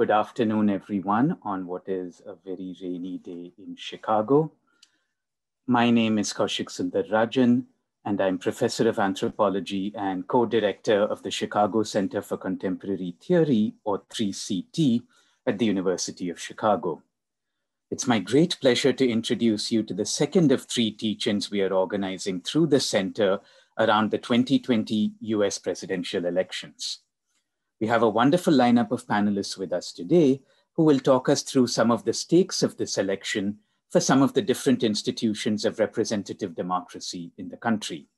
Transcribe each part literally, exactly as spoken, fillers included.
Good afternoon, everyone, on what is a very rainy day in Chicago. My name is Kaushik Sundar Rajan, and I'm professor of anthropology and co-director of the Chicago Center for Contemporary Theory, or three C T, at the University of Chicago. It's my great pleasure to introduce you to the second of three teach-ins we are organizing through the center around the twenty twenty U S presidential elections. We have a wonderful lineup of panelists with us today who will talk us through some of the stakes of this election for some of the different institutions of representative democracy in the country.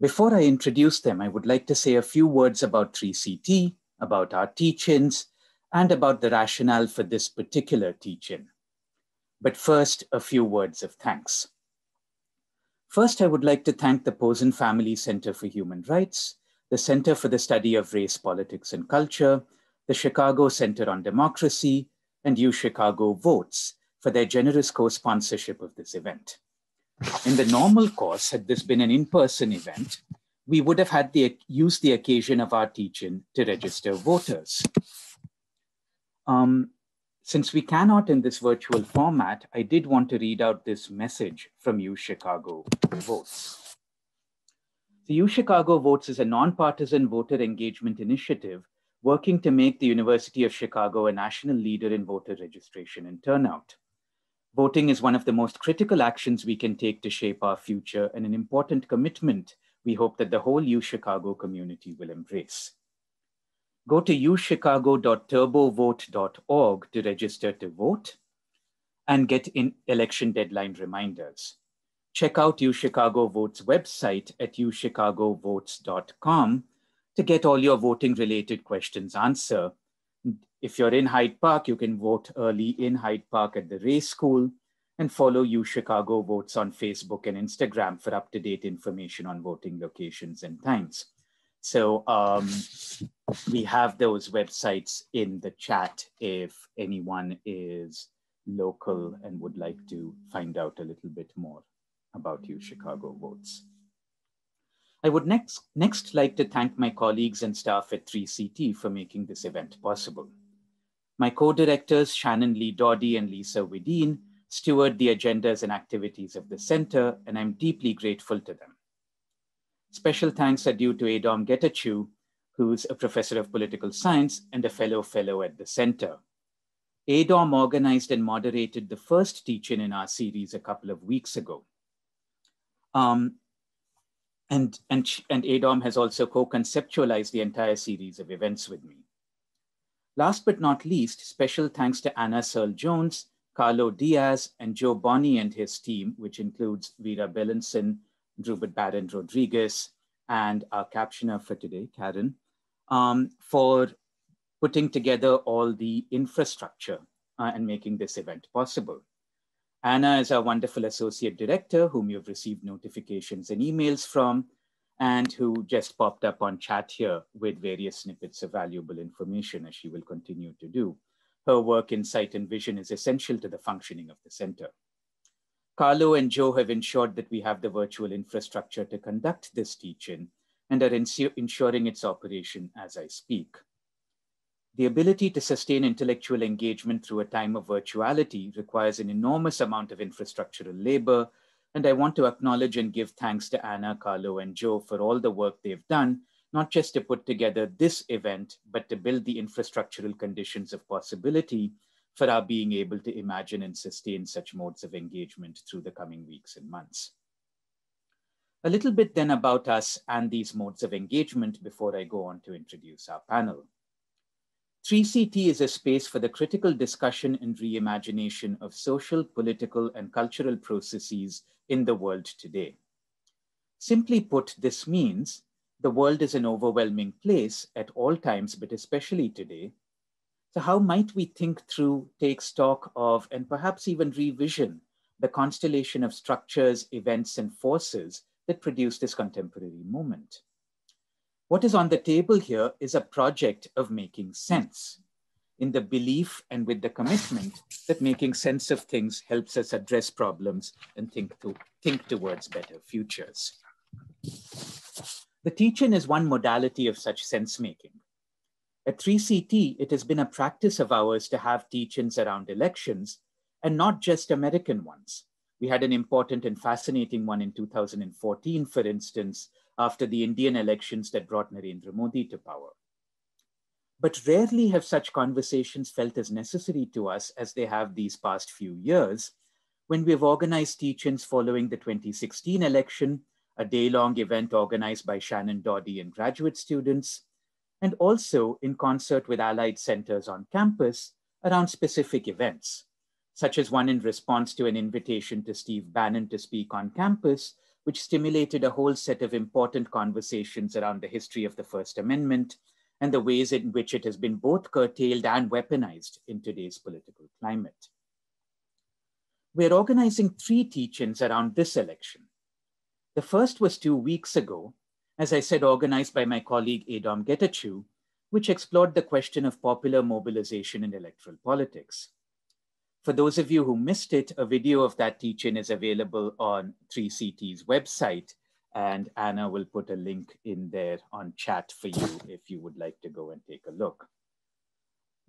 Before I introduce them, I would like to say a few words about three C T, about our teach-ins, and about the rationale for this particular teach-in. But first, a few words of thanks. First, I would like to thank the Pozen Family Center for Human Rights, the Center for the Study of Race, Politics, and Culture, the Chicago Center on Democracy, and UChicago Votes for their generous co-sponsorship of this event. In the normal course, had this been an in-person event, we would have had the, used the occasion of our teach-in to register voters. Um, since we cannot in this virtual format, I did want to read out this message from UChicago Votes. The UChicago Votes is a nonpartisan voter engagement initiative working to make the University of Chicago a national leader in voter registration and turnout. Voting is one of the most critical actions we can take to shape our future and an important commitment we hope that the whole UChicago community will embrace. Go to u chicago dot turbo vote dot org to register to vote and get in election deadline reminders. Check out UChicago Votes website at u chicago votes dot com to get all your voting related questions answered. If you're in Hyde Park, you can vote early in Hyde Park at the Race School and follow UChicago Votes on Facebook and Instagram for up-to-date information on voting locations and times. So um, we have those websites in the chat if anyone is local and would like to find out a little bit more about UChicago Votes. I would next, next like to thank my colleagues and staff at three C T for making this event possible. My co-directors, Shannon Lee Dawdy and Lisa Wideen, steward the agendas and activities of the center, and I'm deeply grateful to them. Special thanks are due to Adom Getachew, who's a professor of political science and a fellow fellow at the center. Adom organized and moderated the first teach-in in our series a couple of weeks ago. Um, and, and, and Adom has also co-conceptualized the entire series of events with me. Last but not least, special thanks to Anna Searle-Jones, Carlo Diaz, and Joe Bonney and his team, which includes Vera Bellinson, Drubert Baron Rodriguez, and our captioner for today, Karen, um, for putting together all the infrastructure uh, and making this event possible. Anna is our wonderful associate director, whom you've received notifications and emails from, and who just popped up on chat here with various snippets of valuable information, as she will continue to do. Her work, insight, and vision is essential to the functioning of the center. Carlo and Joe have ensured that we have the virtual infrastructure to conduct this teach-in and are ensuring its operation as I speak. The ability to sustain intellectual engagement through a time of virtuality requires an enormous amount of infrastructural labor, and I want to acknowledge and give thanks to Anna, Carlo, and Joe for all the work they've done, not just to put together this event, but to build the infrastructural conditions of possibility for our being able to imagine and sustain such modes of engagement through the coming weeks and months. A little bit then about us and these modes of engagement before I go on to introduce our panel. three C T is a space for the critical discussion and reimagination of social, political, and cultural processes in the world today. Simply put, this means the world is an overwhelming place at all times, but especially today. So how might we think through, take stock of, and perhaps even revision the constellation of structures, events, and forces that produce this contemporary moment? What is on the table here is a project of making sense, in the belief and with the commitment that making sense of things helps us address problems and think, to, think towards better futures. The teach-in is one modality of such sense-making. At three C T, it has been a practice of ours to have teach-ins around elections, and not just American ones. We had an important and fascinating one in two thousand fourteen, for instance, after the Indian elections that brought Narendra Modi to power. But rarely have such conversations felt as necessary to us as they have these past few years, when we've organized teach-ins following the twenty sixteen election, a day-long event organized by Shannon Dawdy and graduate students, and also in concert with allied centers on campus around specific events, such as one in response to an invitation to Steve Bannon to speak on campus, which stimulated a whole set of important conversations around the history of the First Amendment and the ways in which it has been both curtailed and weaponized in today's political climate. We're organizing three teach-ins around this election. The first was two weeks ago, as I said, organized by my colleague Adom Getachew, which explored the question of popular mobilization in electoral politics. For those of you who missed it, a video of that teach-in is available on three C T's website, and Anna will put a link in there on chat for you if you would like to go and take a look.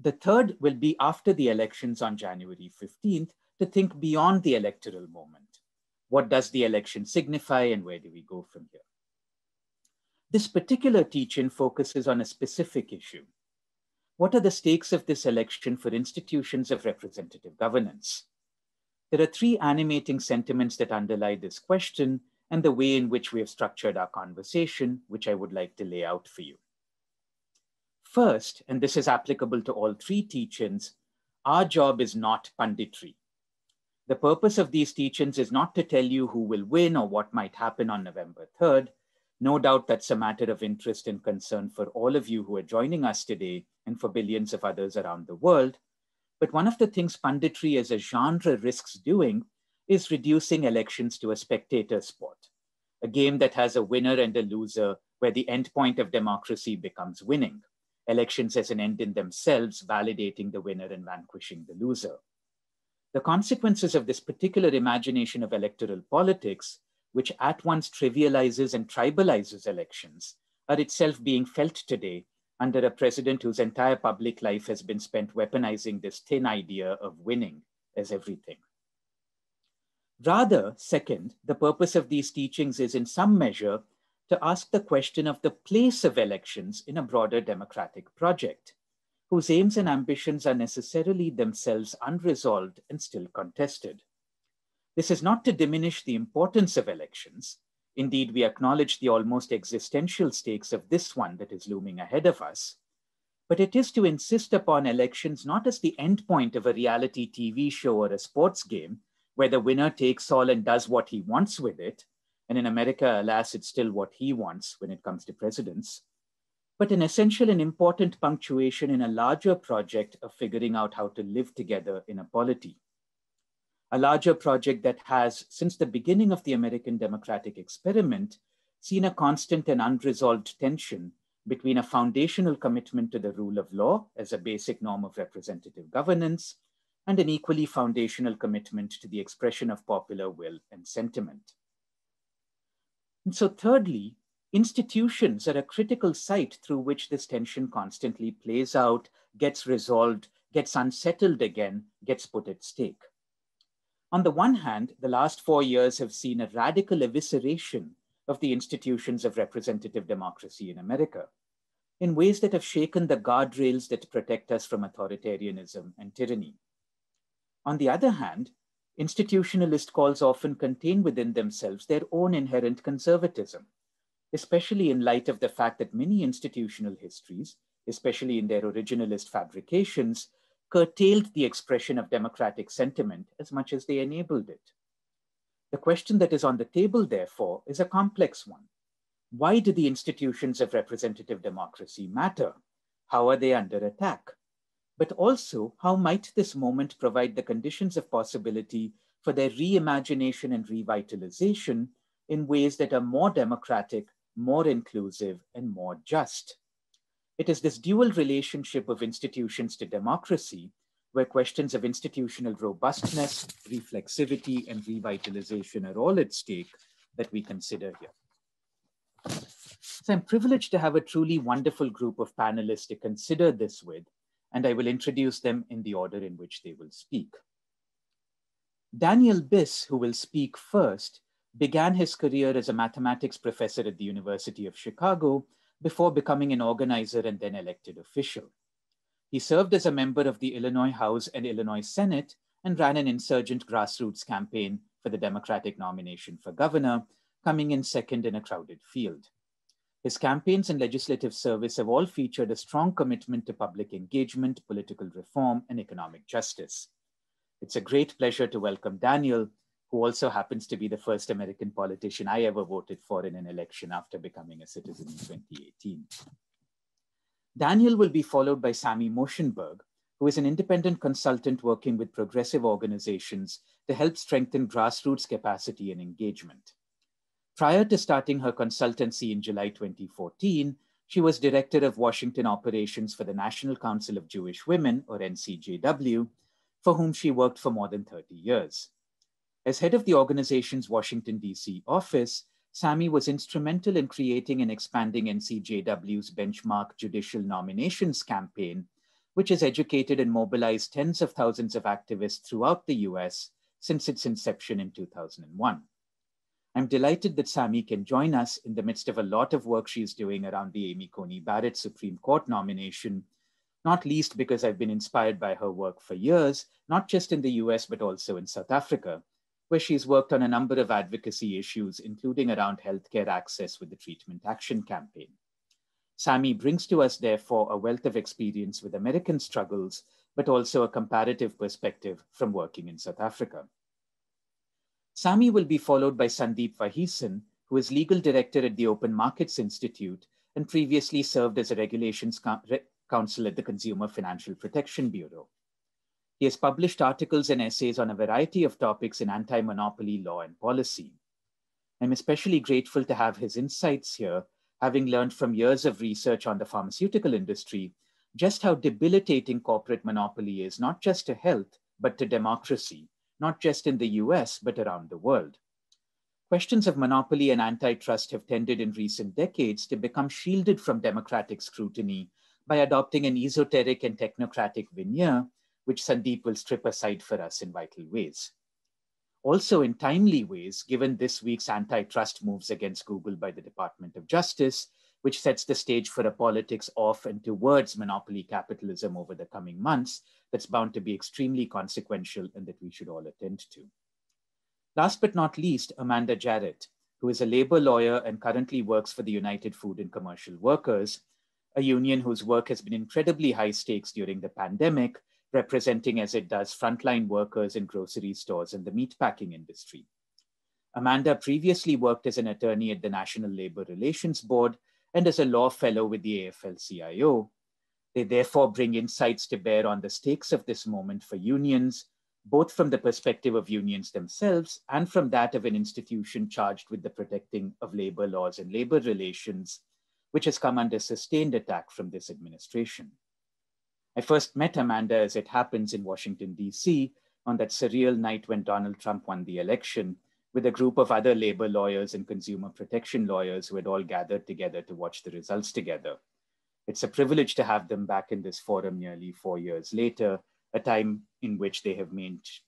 The third will be after the elections on January fifteenth, to think beyond the electoral moment. What does the election signify, and where do we go from here? This particular teach-in focuses on a specific issue. What are the stakes of this election for institutions of representative governance? There are three animating sentiments that underlie this question and the way in which we have structured our conversation, which I would like to lay out for you. First, and this is applicable to all three teach-ins, our job is not punditry. The purpose of these teach-ins is not to tell you who will win or what might happen on November third. No doubt that's a matter of interest and concern for all of you who are joining us today and for billions of others around the world. But one of the things punditry as a genre risks doing is reducing elections to a spectator sport, a game that has a winner and a loser where the end point of democracy becomes winning. Elections as an end in themselves, validating the winner and vanquishing the loser. The consequences of this particular imagination of electoral politics, which at once trivializes and tribalizes elections, are itself being felt today under a president whose entire public life has been spent weaponizing this thin idea of winning as everything. Rather, second, the purpose of these teachings is in some measure to ask the question of the place of elections in a broader democratic project, whose aims and ambitions are necessarily themselves unresolved and still contested. This is not to diminish the importance of elections. Indeed, we acknowledge the almost existential stakes of this one that is looming ahead of us, but it is to insist upon elections not as the endpoint of a reality T V show or a sports game, where the winner takes all and does what he wants with it, and in America, alas, it's still what he wants when it comes to presidents, but an essential and important punctuation in a larger project of figuring out how to live together in a polity. A larger project that has, since the beginning of the American democratic experiment, seen a constant and unresolved tension between a foundational commitment to the rule of law as a basic norm of representative governance and an equally foundational commitment to the expression of popular will and sentiment. And so thirdly, institutions are a critical site through which this tension constantly plays out, gets resolved, gets unsettled again, gets put at stake. On the one hand, the last four years have seen a radical evisceration of the institutions of representative democracy in America, in ways that have shaken the guardrails that protect us from authoritarianism and tyranny. On the other hand, institutionalist calls often contain within themselves their own inherent conservatism, especially in light of the fact that many institutional histories, especially in their originalist fabrications, curtailed the expression of democratic sentiment as much as they enabled it. The question that is on the table, therefore, is a complex one. Why do the institutions of representative democracy matter? How are they under attack? But also, how might this moment provide the conditions of possibility for their reimagination and revitalization in ways that are more democratic, more inclusive, and more just? It is this dual relationship of institutions to democracy where questions of institutional robustness, reflexivity, and revitalization are all at stake that we consider here. So I'm privileged to have a truly wonderful group of panelists to consider this with, and I will introduce them in the order in which they will speak. Daniel Biss, who will speak first, began his career as a mathematics professor at the University of Chicago before becoming an organizer and then elected official. He served as a member of the Illinois House and Illinois Senate and ran an insurgent grassroots campaign for the Democratic nomination for governor, coming in second in a crowded field. His campaigns and legislative service have all featured a strong commitment to public engagement, political reform, and economic justice. It's a great pleasure to welcome Daniel, who also happens to be the first American politician I ever voted for in an election after becoming a citizen in twenty eighteen. Daniel will be followed by Sammie Moshenberg, who is an independent consultant working with progressive organizations to help strengthen grassroots capacity and engagement. Prior to starting her consultancy in July twenty fourteen, she was director of Washington operations for the National Council of Jewish Women, or N C J W, for whom she worked for more than thirty years. As head of the organization's Washington D C office, Sammie was instrumental in creating and expanding N C J W's benchmark judicial nominations campaign, which has educated and mobilized tens of thousands of activists throughout the U S since its inception in two thousand one. I'm delighted that Sammie can join us in the midst of a lot of work she's doing around the Amy Coney Barrett Supreme Court nomination, not least because I've been inspired by her work for years, not just in the U S, but also in South Africa, where she's worked on a number of advocacy issues, including around healthcare access with the Treatment Action Campaign. Sammie brings to us, therefore, a wealth of experience with American struggles, but also a comparative perspective from working in South Africa. Sammie will be followed by Sandeep Vaheesan, who is legal director at the Open Markets Institute and previously served as a regulations counsel at the Consumer Financial Protection Bureau. He has published articles and essays on a variety of topics in anti-monopoly law and policy. I'm especially grateful to have his insights here, having learned from years of research on the pharmaceutical industry, just how debilitating corporate monopoly is, not just to health, but to democracy, not just in the U S, but around the world. Questions of monopoly and antitrust have tended in recent decades to become shielded from democratic scrutiny by adopting an esoteric and technocratic veneer, which Sandeep will strip aside for us in vital ways. Also in timely ways, given this week's antitrust moves against Google by the Department of Justice, which sets the stage for a politics off and towards monopoly capitalism over the coming months that's bound to be extremely consequential and that we should all attend to. Last but not least, Amanda Jarrett, who is a labor lawyer and currently works for the United Food and Commercial Workers, a union whose work has been incredibly high stakes during the pandemic, representing as it does frontline workers in grocery stores and the meatpacking industry. Amanda previously worked as an attorney at the National Labor Relations Board and as a law fellow with the A F L C I O. They therefore bring insights to bear on the stakes of this moment for unions, both from the perspective of unions themselves and from that of an institution charged with the protecting of labor laws and labor relations, which has come under sustained attack from this administration. I first met Amanda, as it happens, in Washington, D C on that surreal night when Donald Trump won the election, with a group of other labor lawyers and consumer protection lawyers who had all gathered together to watch the results together. It's a privilege to have them back in this forum nearly four years later, a time in which they have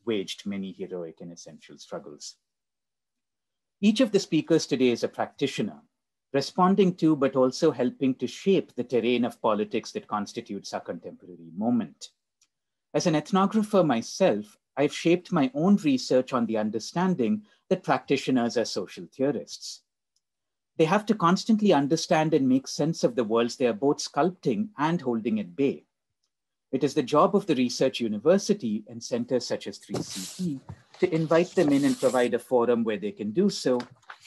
waged many heroic and essential struggles. Each of the speakers today is a practitioner, responding to, but also helping to shape the terrain of politics that constitutes our contemporary moment. As an ethnographer myself, I've shaped my own research on the understanding that practitioners are social theorists. They have to constantly understand and make sense of the worlds they are both sculpting and holding at bay. It is the job of the research university and centers such as three C T to invite them in and provide a forum where they can do so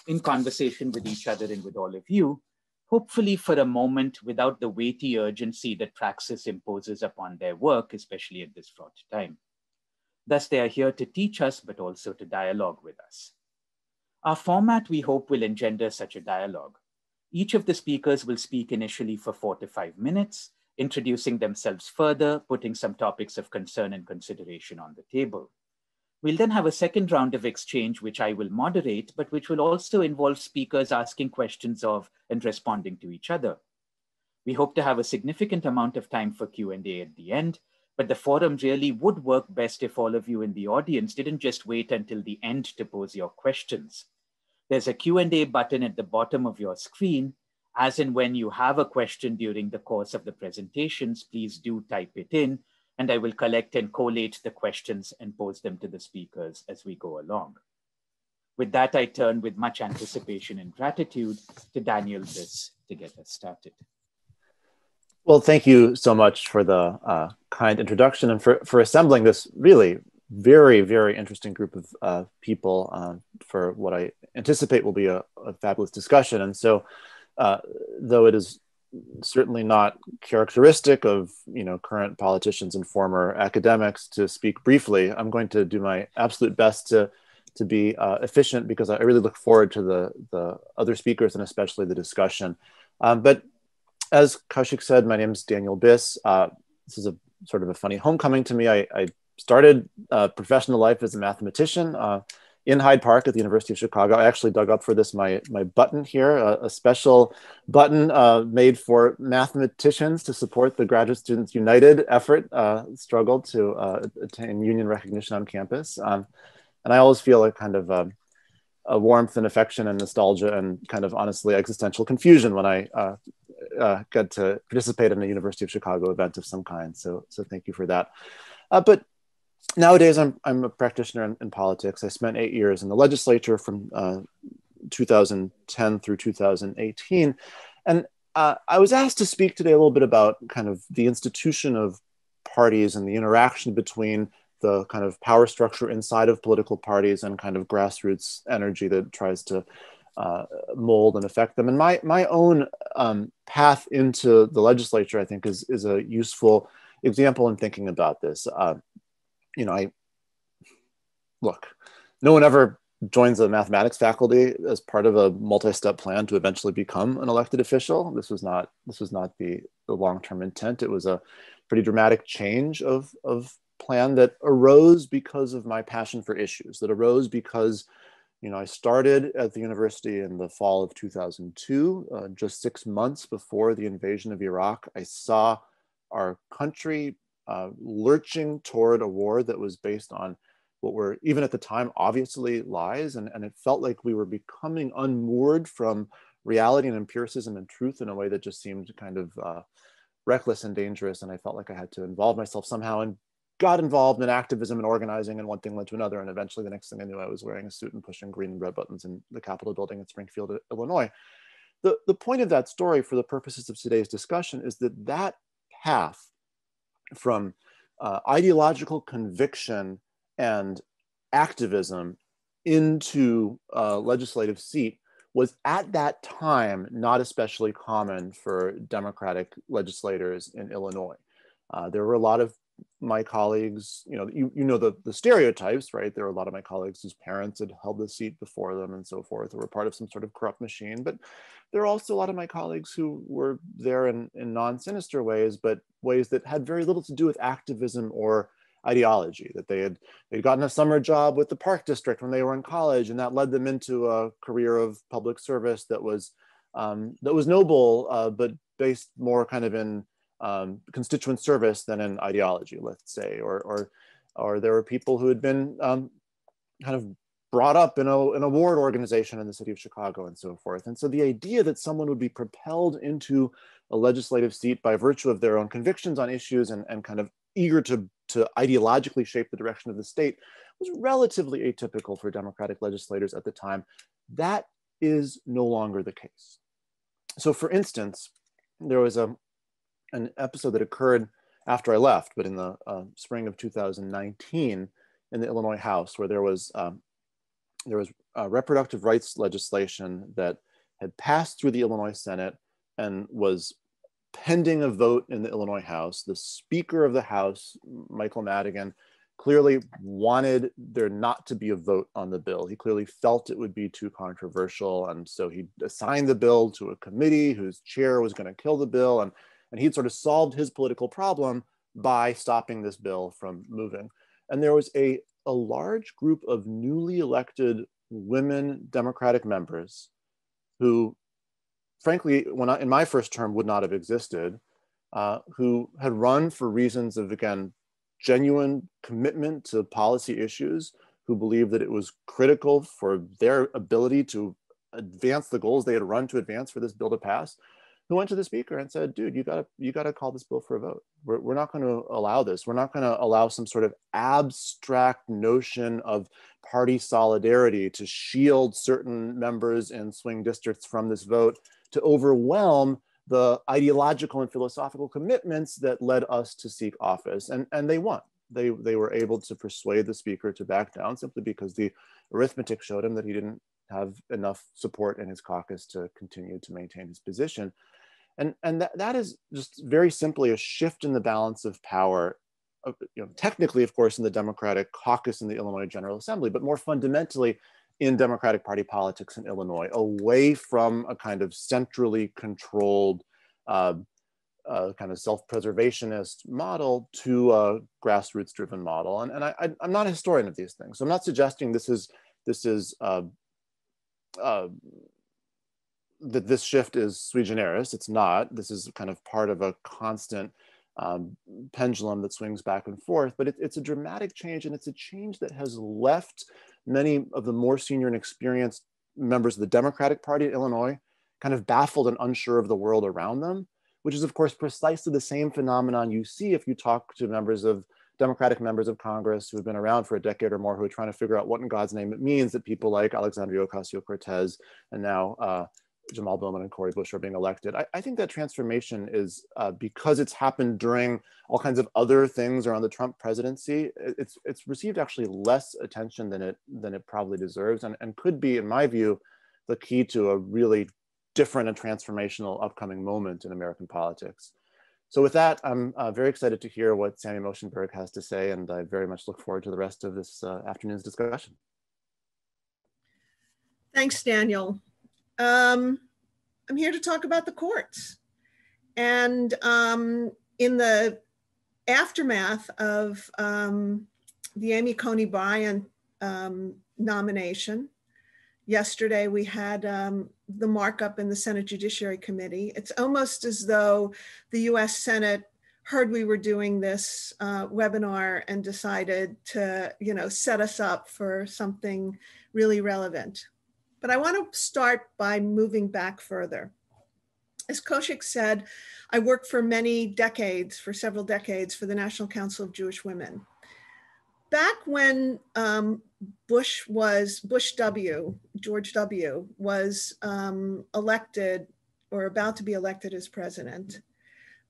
in conversation with each other and with all of you, hopefully for a moment without the weighty urgency that praxis imposes upon their work, especially at this fraught time. Thus, they are here to teach us, but also to dialogue with us. Our format, we hope, will engender such a dialogue. Each of the speakers will speak initially for four to five minutes, introducing themselves further, putting some topics of concern and consideration on the table. We'll then have a second round of exchange, which I will moderate, but which will also involve speakers asking questions of and responding to each other. We hope to have a significant amount of time for Q and A at the end, but the forum really would work best if all of you in the audience didn't just wait until the end to pose your questions. There's a Q and A button at the bottom of your screen. As and when you have a question during the course of the presentations, please do type it in, and I will collect and collate the questions and pose them to the speakers as we go along. With that, I turn with much anticipation and gratitude to Daniel Biss to get us started. Well, thank you so much for the uh, kind introduction and for, for assembling this really very, very interesting group of uh, people uh, for what I anticipate will be a, a fabulous discussion. And so, uh, though it is certainly not characteristic of, you know, current politicians and former academics to speak briefly, I'm going to do my absolute best to, to be uh, efficient, because I really look forward to the, the other speakers and especially the discussion. Um, but as Kaushik said, my name is Daniel Biss. Uh, this is a sort of a funny homecoming to me. I, I started uh, professional life as a mathematician uh, in Hyde Park at the University of Chicago. I actually dug up for this my, my button here, a, a special button uh, made for mathematicians to support the Graduate Students United effort, uh, struggle to uh, attain union recognition on campus. Um, and I always feel a kind of uh, a warmth and affection and nostalgia and kind of honestly existential confusion when I uh, uh, get to participate in a University of Chicago event of some kind. So, so thank you for that. Uh, but nowadays, I'm, I'm a practitioner in, in politics. I spent eight years in the legislature from uh, two thousand ten through two thousand eighteen. And uh, I was asked to speak today a little bit about kind of the institution of parties and the interaction between the kind of power structure inside of political parties and kind of grassroots energy that tries to uh, mold and affect them. And my, my own um, path into the legislature, I think, is, is a useful example in thinking about this. Uh, You know, I look, no one ever joins the mathematics faculty as part of a multi-step plan to eventually become an elected official. This was not, this was not the, the long-term intent. It was a pretty dramatic change of, of plan that arose because of my passion for issues, that arose because, you know, I started at the university in the fall of two thousand two, uh, just six months before the invasion of Iraq. I saw our country Uh, lurching toward a war that was based on what were, even at the time, obviously lies. And, and it felt like we were becoming unmoored from reality and empiricism and truth in a way that just seemed kind of uh, reckless and dangerous. And I felt like I had to involve myself somehow and got involved in activism and organizing, and one thing led to another. And eventually the next thing I knew, I was wearing a suit and pushing green and red buttons in the Capitol building in Springfield, Illinois. The, the point of that story for the purposes of today's discussion is that that path from uh, ideological conviction and activism into a legislative seat was at that time not especially common for Democratic legislators in Illinois. Uh, there were a lot of my colleagues, you know, you, you know the, the stereotypes, right? There were a lot of my colleagues whose parents had held the seat before them and so forth, or were part of some sort of corrupt machine. But there were also a lot of my colleagues who were there in, in non-sinister ways, but ways that had very little to do with activism or ideology, that they had they'd gotten a summer job with the park district when they were in college, and that led them into a career of public service that was, um, that was noble, uh, but based more kind of in Um, constituent service than in ideology, let's say, or or, or there were people who had been um, kind of brought up in a, an award organization in the city of Chicago and so forth. And so the idea that someone would be propelled into a legislative seat by virtue of their own convictions on issues and, and kind of eager to, to ideologically shape the direction of the state was relatively atypical for Democratic legislators at the time. That is no longer the case. So for instance, there was a an episode that occurred after I left, but in the uh, spring of two thousand nineteen in the Illinois House, where there was um, there was uh, reproductive rights legislation that had passed through the Illinois Senate and was pending a vote in the Illinois House. The Speaker of the House, Michael Madigan, clearly wanted there not to be a vote on the bill. He clearly felt it would be too controversial. And so he assigned the bill to a committee whose chair was going to kill the bill. And And he'd sort of solved his political problem by stopping this bill from moving. And there was a a large group of newly elected women Democratic members who, frankly, when I, in my first term would not have existed, uh, who had run for reasons of, again, genuine commitment to policy issues, who believed that it was critical for their ability to advance the goals they had run to advance for this bill to pass, who went to the speaker and said, dude, you gotta, you gotta call this bill for a vote. We're, we're not gonna allow this. We're not gonna allow some sort of abstract notion of party solidarity to shield certain members in swing districts from this vote, to overwhelm the ideological and philosophical commitments that led us to seek office. And, and they won. They, they were able to persuade the speaker to back down simply because the arithmetic showed him that he didn't have enough support in his caucus to continue to maintain his position. And, and that, that is just very simply a shift in the balance of power, of, you know, technically, of course, in the Democratic caucus in the Illinois General Assembly, but more fundamentally in Democratic Party politics in Illinois, away from a kind of centrally controlled uh, uh, kind of self-preservationist model to a grassroots-driven model. And, and I, I, I'm not a historian of these things, so I'm not suggesting this is, this is uh, uh, that this shift is sui generis. It's not. This is kind of part of a constant um, pendulum that swings back and forth, but it, it's a dramatic change, and it's a change that has left many of the more senior and experienced members of the Democratic Party in Illinois kind of baffled and unsure of the world around them, which is, of course, precisely the same phenomenon you see if you talk to members of Democratic members of Congress who have been around for a decade or more, who are trying to figure out what in God's name it means that people like Alexandria Ocasio-Cortez and now uh, Jamal Bowman and Cori Bush are being elected. I, I think that transformation is, uh, because it's happened during all kinds of other things around the Trump presidency, it's it's received actually less attention than it than it probably deserves, and, and could be, in my view, the key to a really different and transformational upcoming moment in American politics. So with that, I'm uh, very excited to hear what Sammie Moshenberg has to say, and I very much look forward to the rest of this uh, afternoon's discussion. Thanks, Daniel. Um, I'm here to talk about the courts. And um, in the aftermath of um, the Amy Coney Barrett um, nomination, yesterday we had um, the markup in the Senate Judiciary Committee. It's almost as though the U S Senate heard we were doing this uh, webinar and decided to, you know, set us up for something really relevant. But I want to start by moving back further. As Kaushik said, I worked for many decades, for several decades, for the National Council of Jewish Women. Back when um, Bush was, Bush W., George W. was um, elected or about to be elected as president,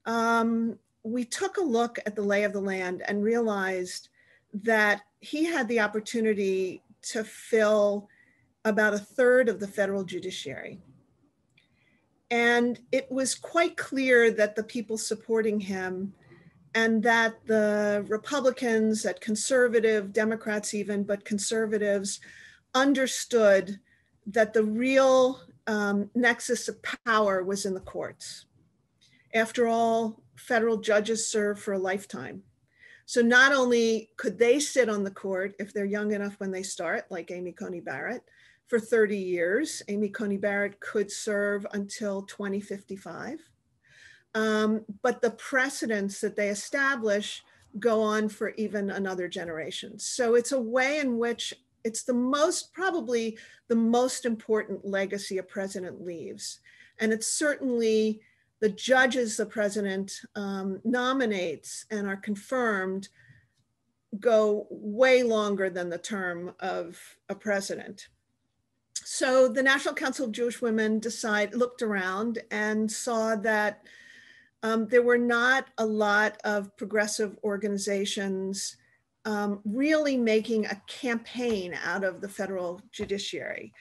um, we took a look at the lay of the land and realized that he had the opportunity to fill about a third of the federal judiciary. And it was quite clear that the people supporting him, and that the Republicans, that conservative Democrats even, but conservatives, understood that the real um, nexus of power was in the courts. After all, federal judges serve for a lifetime. So not only could they sit on the court if they're young enough when they start, like Amy Coney Barrett, for thirty years. Amy Coney Barrett could serve until twenty fifty-five. Um, but the precedents that they establish go on for even another generation. So it's a way in which it's the most, probably the most important legacy a president leaves. And it's certainly the judges the president um, nominates and are confirmed go way longer than the term of a president. So the National Council of Jewish Women decide, looked around and saw that um, there were not a lot of progressive organizations um, really making a campaign out of the federal judiciary.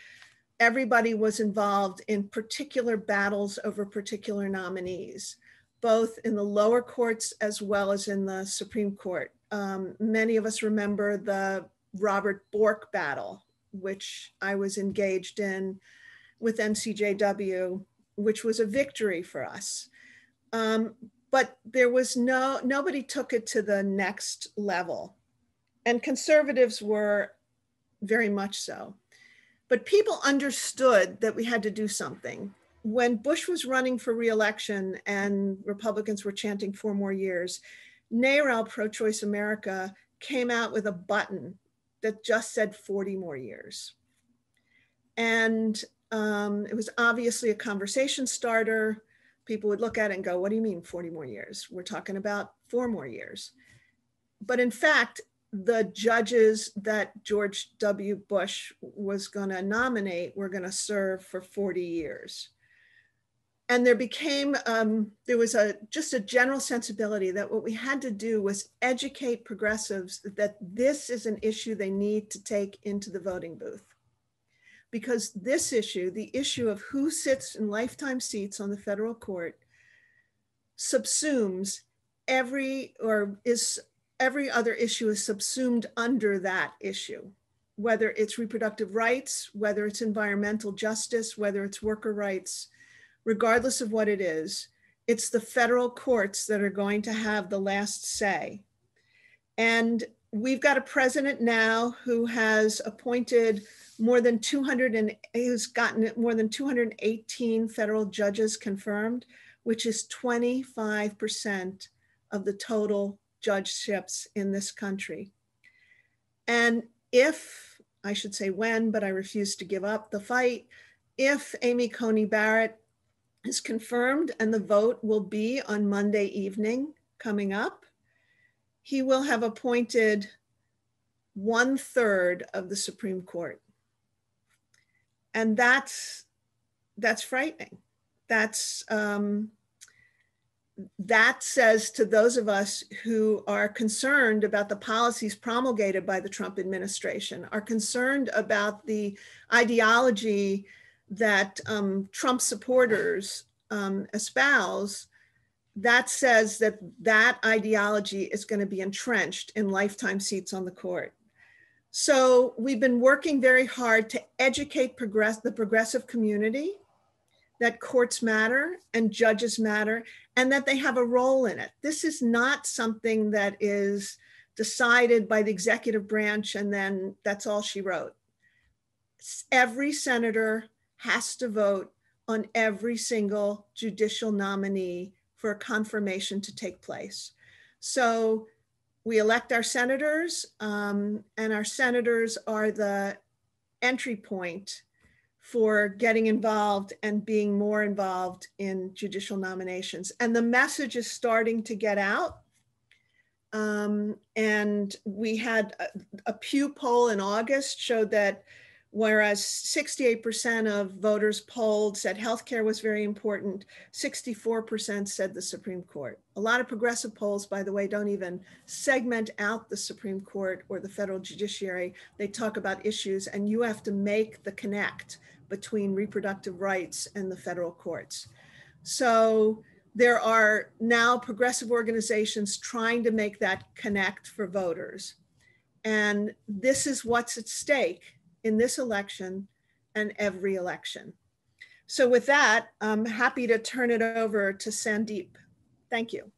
Everybody was involved in particular battles over particular nominees, both in the lower courts as well as in the Supreme Court. Um, many of us remember the Robert Bork battle, which I was engaged in with N C J W, which was a victory for us. Um, but there was no, nobody took it to the next level. and conservatives were very much so. But people understood that we had to do something. When Bush was running for re-election and Republicans were chanting four more years, NARAL Pro-Choice America came out with a button that just said forty more years. And um, it was obviously a conversation starter. People would look at it and go, what do you mean forty more years? We're talking about four more years. But in fact, the judges that George W. Bush was gonna nominate were gonna serve for forty years. And there became, um, there was a just a general sensibility that what we had to do was educate progressives that this is an issue they need to take into the voting booth. Because this issue, the issue of who sits in lifetime seats on the federal court, subsumes every, or is every other issue is subsumed under that issue. Whether it's reproductive rights, whether it's environmental justice, whether it's worker rights, regardless of what it is, it's the federal courts that are going to have the last say. And we've got a president now who has appointed more than two hundred and who's gotten more than two hundred eighteen federal judges confirmed, which is twenty-five percent of the total judgeships in this country. And if, I should say when, but I refuse to give up the fight, if Amy Coney Barrett is confirmed, and the vote will be on Monday evening coming up, he will have appointed one third of the Supreme Court. And that's, that's frightening. That's, um, that says to those of us who are concerned about the policies promulgated by the Trump administration, are concerned about the ideology that um, Trump supporters um, espouse, that says that that ideology is going to be entrenched in lifetime seats on the court. So we've been working very hard to educate progress, the progressive community, that courts matter and judges matter and that they have a role in it. This is not something that is decided by the executive branch and then that's all she wrote. Every senator has to vote on every single judicial nominee for a confirmation to take place. So we elect our senators, um, and our senators are the entry point for getting involved and being more involved in judicial nominations. And the message is starting to get out. Um, and we had a, a Pew poll in August showed that whereas sixty-eight percent of voters polled said healthcare was very important, sixty-four percent said the Supreme Court. A lot of progressive polls, by the way, don't even segment out the Supreme Court or the federal judiciary. They talk about issues and you have to make the connect between reproductive rights and the federal courts. So there are now progressive organizations trying to make that connect for voters. And this is what's at stake in this election and every election. So with that, I'm happy to turn it over to Sandeep. Thank you.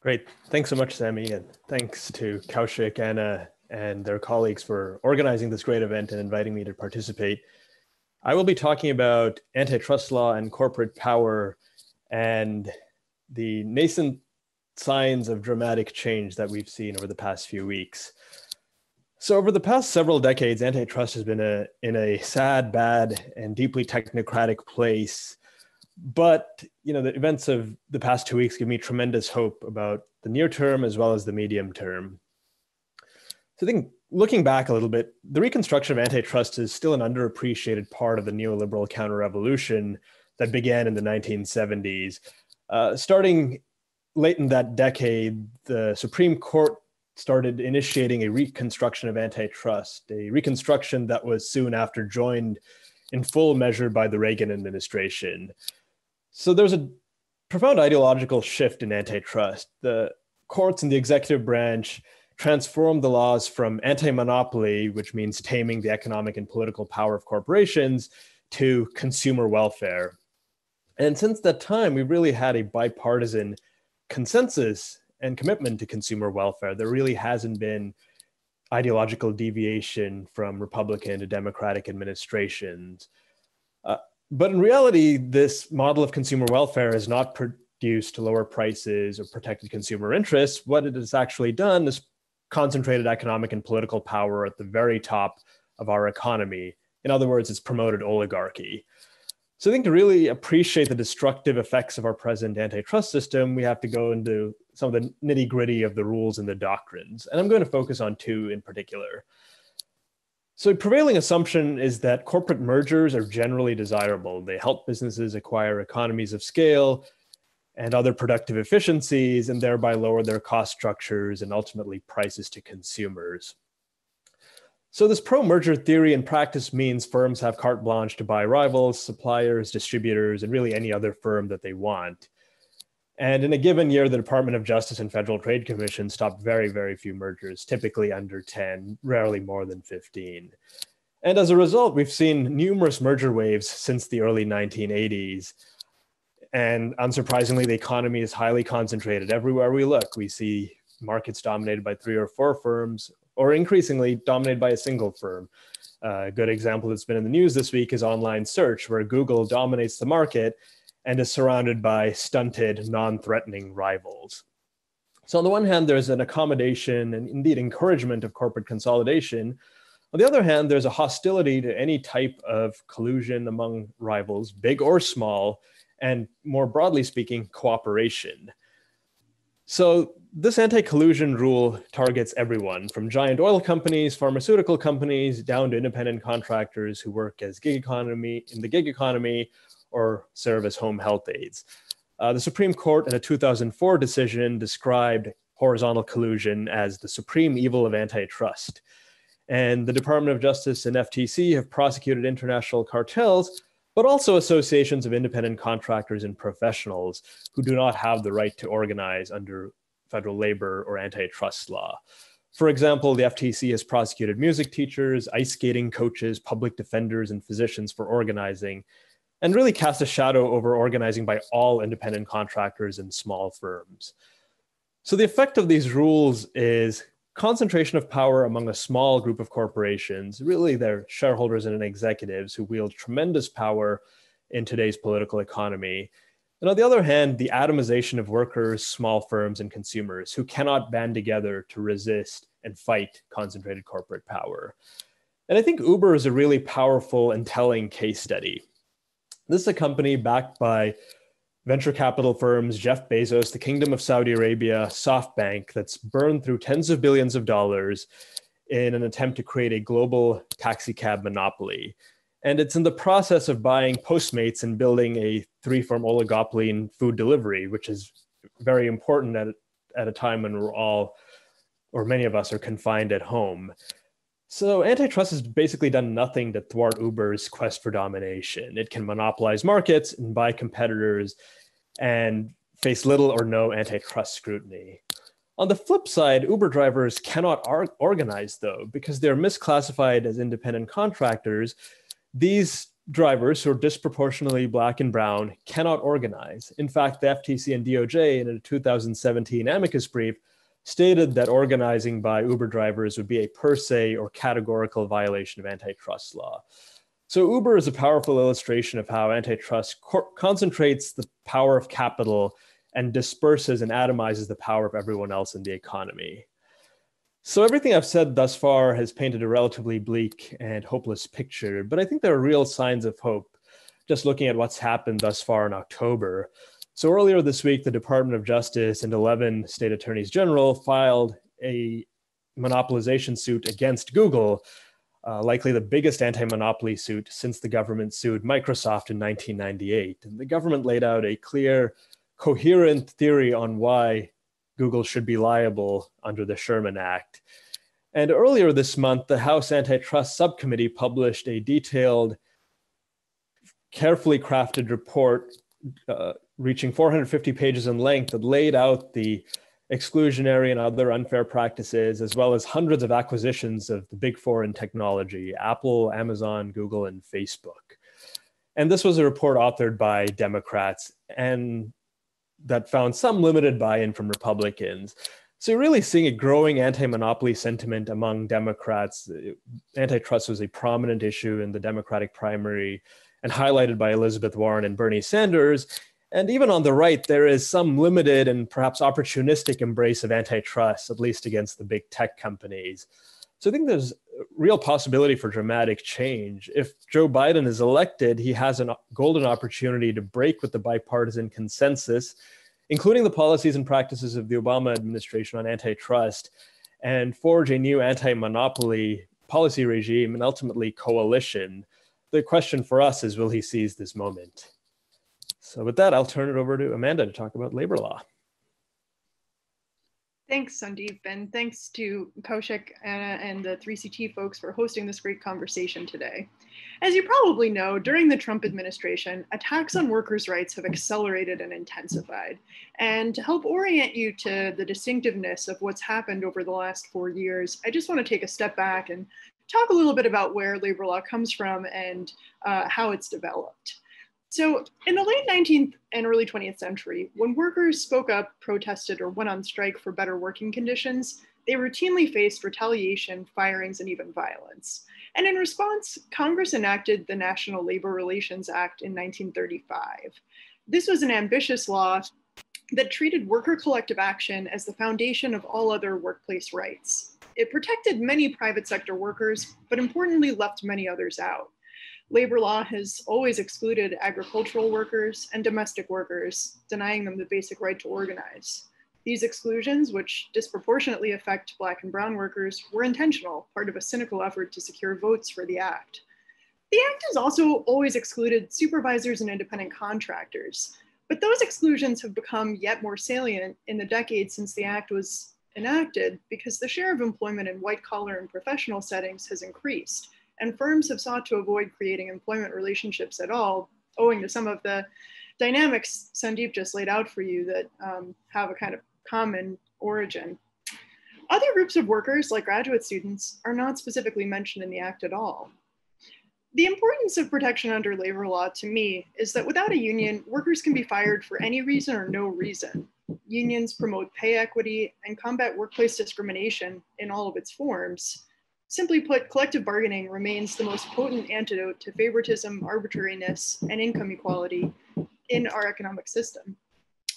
Great, thanks so much, Sammie, and thanks to Kaushik, Anna, and their colleagues for organizing this great event and inviting me to participate. I will be talking about antitrust law and corporate power and the nascent signs of dramatic change that we've seen over the past few weeks. So over the past several decades, antitrust has been a, in a sad, bad, and deeply technocratic place. But you know, the events of the past two weeks give me tremendous hope about the near term as well as the medium term. So I think looking back a little bit, the reconstruction of antitrust is still an underappreciated part of the neoliberal counter-revolution that began in the nineteen seventies. Uh, starting late in that decade, the Supreme Court started initiating a reconstruction of antitrust, a reconstruction that was soon after joined in full measure by the Reagan administration. So there's a profound ideological shift in antitrust. The courts and the executive branch transformed the laws from anti-monopoly, which means taming the economic and political power of corporations, to consumer welfare. And since that time, we really had a bipartisan consensus and commitment to consumer welfare. There really hasn't been ideological deviation from Republican to Democratic administrations. Uh, but in reality, this model of consumer welfare has not produced lower prices or protected consumer interests. What it has actually done is concentrated economic and political power at the very top of our economy. In other words, it's promoted oligarchy. So I think to really appreciate the destructive effects of our present antitrust system, we have to go into some of the nitty-gritty of the rules and the doctrines. And I'm going to focus on two in particular. So the prevailing assumption is that corporate mergers are generally desirable. They help businesses acquire economies of scale and other productive efficiencies, and thereby lower their cost structures and ultimately prices to consumers. So this pro-merger theory in practice means firms have carte blanche to buy rivals, suppliers, distributors, and really any other firm that they want. And in a given year, the Department of Justice and Federal Trade Commission stopped very, very few mergers, typically under ten, rarely more than fifteen. And as a result, we've seen numerous merger waves since the early nineteen eighties. And unsurprisingly, the economy is highly concentrated. Everywhere we look, we see markets dominated by three or four firms, or increasingly dominated by a single firm. Uh, a good example that's been in the news this week is online search, where Google dominates the market and is surrounded by stunted, non-threatening rivals. So on the one hand, there's an accommodation and indeed encouragement of corporate consolidation. On the other hand, there's a hostility to any type of collusion among rivals, big or small, and more broadly speaking, cooperation. So this anti-collusion rule targets everyone from giant oil companies, pharmaceutical companies, down to independent contractors who work as gig economy in the gig economy or serve as home health aides. Uh, the Supreme Court in a two thousand four decision described horizontal collusion as the supreme evil of antitrust. And the Department of Justice and F T C have prosecuted international cartels, but also associations of independent contractors and professionals who do not have the right to organize under federal labor or antitrust law. For example, the F T C has prosecuted music teachers, ice skating coaches, public defenders, and physicians for organizing, and really cast a shadow over organizing by all independent contractors and small firms. So the effect of these rules is concentration of power among a small group of corporations, really their shareholders and executives who wield tremendous power in today's political economy. And on the other hand, the atomization of workers, small firms, and consumers who cannot band together to resist and fight concentrated corporate power. And I think Uber is a really powerful and telling case study. This is a company backed by venture capital firms, Jeff Bezos, the Kingdom of Saudi Arabia, SoftBank, that's burned through tens of billions of dollars in an attempt to create a global taxi cab monopoly. And it's in the process of buying Postmates and building a three-firm oligopoly in food delivery, which is very important at, at a time when we're all, or many of us, are confined at home. So antitrust has basically done nothing to thwart Uber's quest for domination. It can monopolize markets and buy competitors and face little or no antitrust scrutiny. On the flip side, Uber drivers cannot organize, though, because they're misclassified as independent contractors. These drivers, who are disproportionately Black and brown, cannot organize. In fact, the F T C and D O J in a two thousand seventeen amicus brief stated that organizing by Uber drivers would be a per se or categorical violation of antitrust law. So Uber is a powerful illustration of how antitrust co- concentrates the power of capital and disperses and atomizes the power of everyone else in the economy. So everything I've said thus far has painted a relatively bleak and hopeless picture, but I think there are real signs of hope just looking at what's happened thus far in October. So earlier this week, the Department of Justice and eleven state attorneys general filed a monopolization suit against Google, uh, likely the biggest anti-monopoly suit since the government sued Microsoft in nineteen ninety-eight. And the government laid out a clear, coherent theory on why Google should be liable under the Sherman Act. And earlier this month, the House Antitrust Subcommittee published a detailed, carefully crafted report uh, reaching four hundred fifty pages in length that laid out the exclusionary and other unfair practices, as well as hundreds of acquisitions of the big four in technology, Apple, Amazon, Google, and Facebook. And this was a report authored by Democrats. And that found some limited buy-in from Republicans. So you're really seeing a growing anti-monopoly sentiment among Democrats. Antitrust was a prominent issue in the Democratic primary and highlighted by Elizabeth Warren and Bernie Sanders. And even on the right, there is some limited and perhaps opportunistic embrace of antitrust, at least against the big tech companies. So I think there's real possibility for dramatic change. If Joe Biden is elected, he has a golden opportunity to break with the bipartisan consensus, including the policies and practices of the Obama administration on antitrust, and forge a new anti-monopoly policy regime and ultimately coalition. The question for us is, will he seize this moment? So with that, I'll turn it over to Amanda to talk about labor law. Thanks, Sandeep, and thanks to Kaushik, Anna, and the three C T folks for hosting this great conversation today. As you probably know, during the Trump administration, attacks on workers' rights have accelerated and intensified. And to help orient you to the distinctiveness of what's happened over the last four years, I just want to take a step back and talk a little bit about where labor law comes from and uh, how it's developed. So in the late nineteenth and early twentieth century, when workers spoke up, protested, or went on strike for better working conditions, they routinely faced retaliation, firings, and even violence. And in response, Congress enacted the National Labor Relations Act in nineteen thirty-five. This was an ambitious law that treated worker collective action as the foundation of all other workplace rights. It protected many private sector workers, but importantly left many others out. Labor law has always excluded agricultural workers and domestic workers, denying them the basic right to organize. These exclusions, which disproportionately affect Black and Brown workers, were intentional, part of a cynical effort to secure votes for the act. The act has also always excluded supervisors and independent contractors, but those exclusions have become yet more salient in the decades since the act was enacted, because the share of employment in white-collar and professional settings has increased, and firms have sought to avoid creating employment relationships at all, owing to some of the dynamics Sandeep just laid out for you that um, have a kind of common origin. Other groups of workers, like graduate students, are not specifically mentioned in the act at all. The importance of protection under labor law to me is that without a union, workers can be fired for any reason or no reason. Unions promote pay equity and combat workplace discrimination in all of its forms. Simply put, collective bargaining remains the most potent antidote to favoritism, arbitrariness, and income equality in our economic system.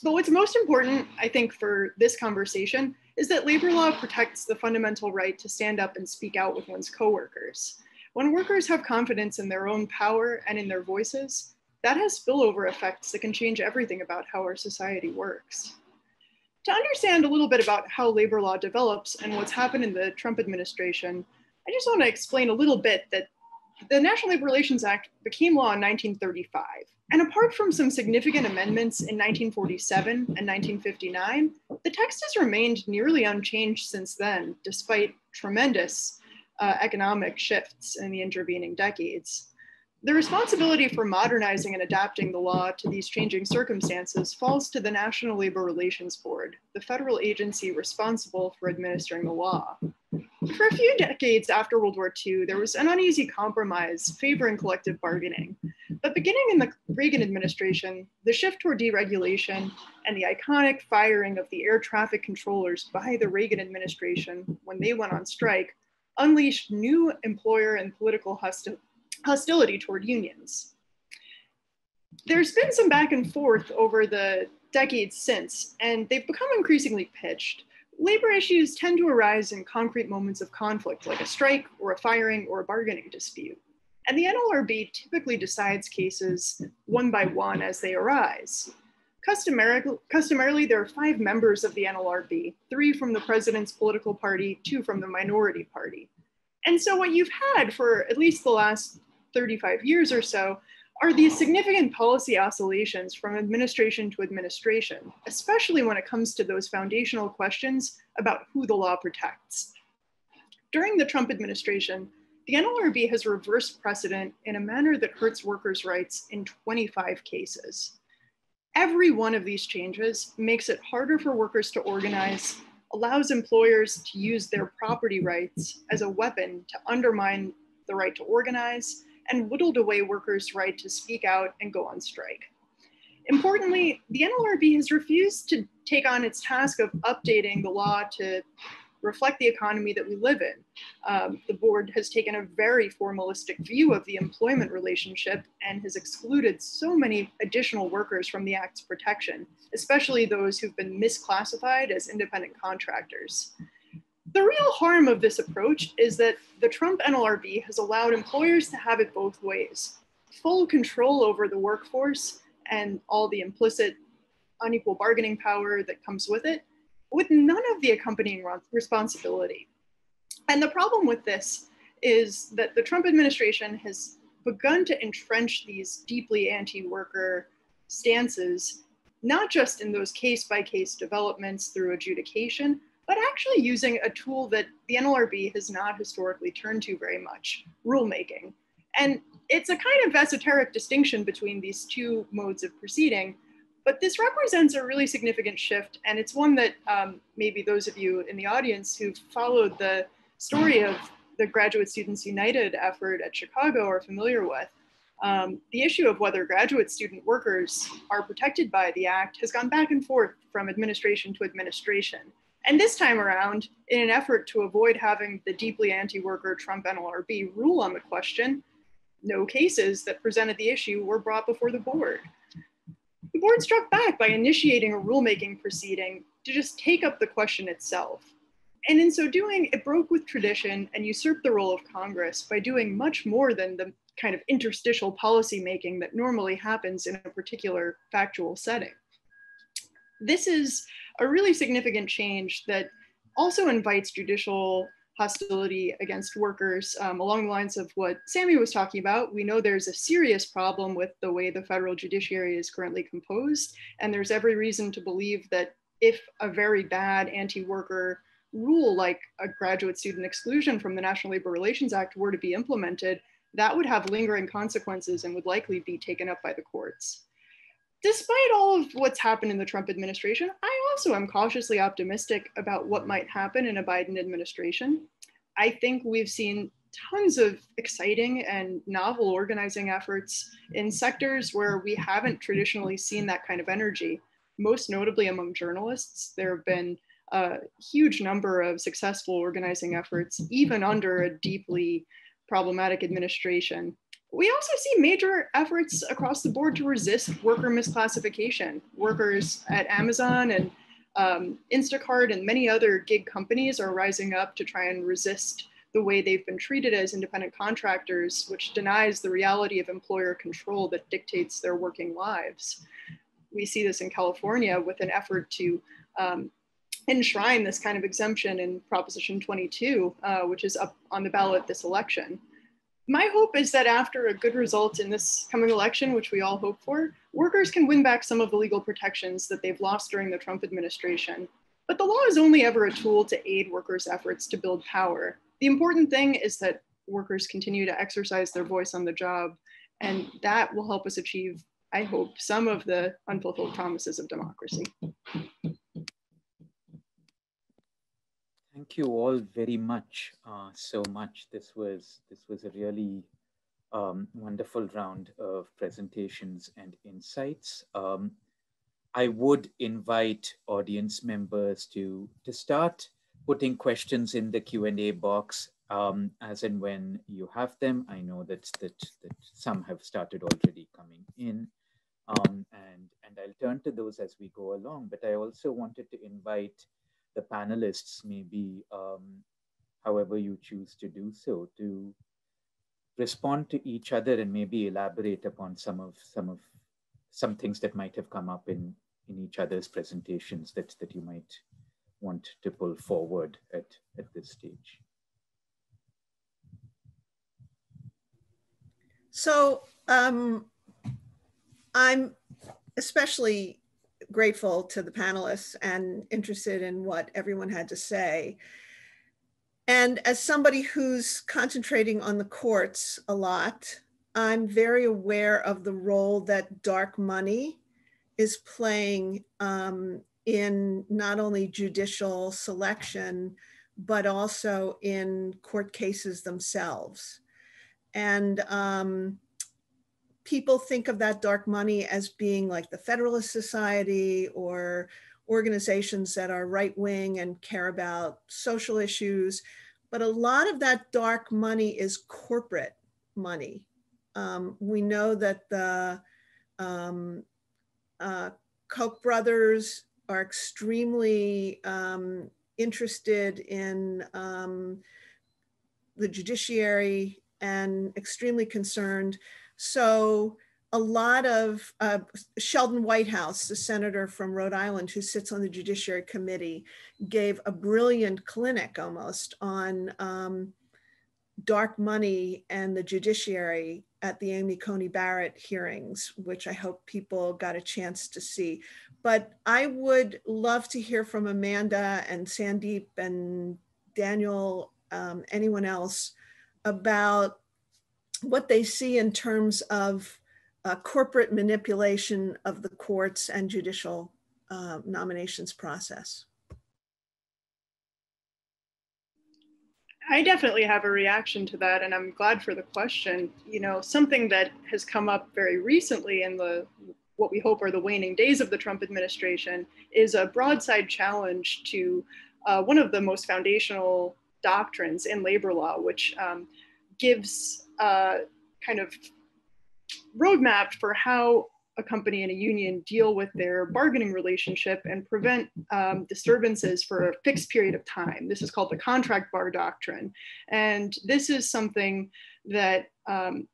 But what's most important, I think, for this conversation is that labor law protects the fundamental right to stand up and speak out with one's coworkers. When workers have confidence in their own power and in their voices, that has spillover effects that can change everything about how our society works. To understand a little bit about how labor law develops and what's happened in the Trump administration, I just want to explain a little bit that the National Labor Relations Act became law in nineteen thirty-five. And apart from some significant amendments in nineteen forty-seven and nineteen fifty-nine, the text has remained nearly unchanged since then, despite tremendous uh, economic shifts in the intervening decades. The responsibility for modernizing and adapting the law to these changing circumstances falls to the National Labor Relations Board, the federal agency responsible for administering the law. For a few decades after World War Two, there was an uneasy compromise favoring collective bargaining. But beginning in the Reagan administration, the shift toward deregulation and the iconic firing of the air traffic controllers by the Reagan administration when they went on strike unleashed new employer and political hostility. hostility toward unions. There's been some back and forth over the decades since, and they've become increasingly pitched. Labor issues tend to arise in concrete moments of conflict, like a strike or a firing or a bargaining dispute. And the N L R B typically decides cases one by one as they arise. Customarily, customarily, there are five members of the N L R B, three from the president's political party, two from the minority party. And so what you've had for at least the last thirty-five years or so are these significant policy oscillations from administration to administration, especially when it comes to those foundational questions about who the law protects. During the Trump administration, the N L R B has reversed precedent in a manner that hurts workers' rights in twenty-five cases. Every one of these changes makes it harder for workers to organize, allows employers to use their property rights as a weapon to undermine the right to organize, and whittled away workers' right to speak out and go on strike. Importantly, the N L R B has refused to take on its task of updating the law to reflect the economy that we live in. Um, the board has taken a very formalistic view of the employment relationship and has excluded so many additional workers from the Act's protection, especially those who've been misclassified as independent contractors. The real harm of this approach is that the Trump N L R B has allowed employers to have it both ways, full control over the workforce and all the implicit unequal bargaining power that comes with it, with none of the accompanying responsibility. And the problem with this is that the Trump administration has begun to entrench these deeply anti-worker stances, not just in those case-by-case developments through adjudication, but actually using a tool that the N L R B has not historically turned to very much, rulemaking. And it's a kind of esoteric distinction between these two modes of proceeding, but this represents a really significant shift, and it's one that um, maybe those of you in the audience who've followed the story of the Graduate Students United effort at Chicago are familiar with. Um, the issue of whether graduate student workers are protected by the Act has gone back and forth from administration to administration. And this time around, in an effort to avoid having the deeply anti-worker Trump N L R B rule on the question, no cases that presented the issue were brought before the board. The board struck back by initiating a rulemaking proceeding to just take up the question itself. And in so doing, it broke with tradition and usurped the role of Congress by doing much more than the kind of interstitial policymaking that normally happens in a particular factual setting. This is a really significant change that also invites judicial hostility against workers um, along the lines of what Sammie was talking about. We know there's a serious problem with the way the federal judiciary is currently composed, and there's every reason to believe that if a very bad anti-worker rule like a graduate student exclusion from the National Labor Relations Act were to be implemented, that would have lingering consequences and would likely be taken up by the courts. Despite all of what's happened in the Trump administration, I also am cautiously optimistic about what might happen in a Biden administration. I think we've seen tons of exciting and novel organizing efforts in sectors where we haven't traditionally seen that kind of energy, most notably among journalists. There have been a huge number of successful organizing efforts, even under a deeply problematic administration. We also see major efforts across the board to resist worker misclassification. Workers at Amazon and um, Instacart and many other gig companies are rising up to try and resist the way they've been treated as independent contractors, which denies the reality of employer control that dictates their working lives. We see this in California with an effort to um, enshrine this kind of exemption in Proposition twenty-two, uh, which is up on the ballot this election. My hope is that after a good result in this coming election, which we all hope for, workers can win back some of the legal protections that they've lost during the Trump administration. But the law is only ever a tool to aid workers' efforts to build power. The important thing is that workers continue to exercise their voice on the job, and that will help us achieve, I hope, some of the unfulfilled promises of democracy. Thank you all very much, uh, so much. This was this was a really um, wonderful round of presentations and insights. Um, I would invite audience members to to start putting questions in the Q and A box um, as and when you have them. I know that that that some have started already coming in, um, and and I'll turn to those as we go along. But I also wanted to invite the panelists, maybe um, however you choose to do so, to respond to each other and maybe elaborate upon some of some of some things that might have come up in in each other's presentations that that you might want to pull forward at at this stage. So um, I'm especially grateful to the panelists and interested in what everyone had to say. And as somebody who's concentrating on the courts a lot, I'm very aware of the role that dark money is playing um, in not only judicial selection, but also in court cases themselves. And um, people think of that dark money as being like the Federalist Society or organizations that are right-wing and care about social issues. But a lot of that dark money is corporate money. Um, we know that the um, uh, Koch brothers are extremely um, interested in um, the judiciary and extremely concerned. So a lot of uh, Sheldon Whitehouse, the senator from Rhode Island who sits on the Judiciary Committee, gave a brilliant clinic almost on um, dark money and the judiciary at the Amy Coney Barrett hearings, which I hope people got a chance to see. But I would love to hear from Amanda and Sandeep and Daniel, um, anyone else, about what they see in terms of uh, corporate manipulation of the courts and judicial uh, nominations process. I definitely have a reaction to that, and I'm glad for the question. You know, something that has come up very recently in the what we hope are the waning days of the Trump administration is a broadside challenge to uh, one of the most foundational doctrines in labor law, which um, gives uh, kind of roadmap for how a company and a union deal with their bargaining relationship and prevent um, disturbances for a fixed period of time. This is called the contract bar doctrine. And this is something that um,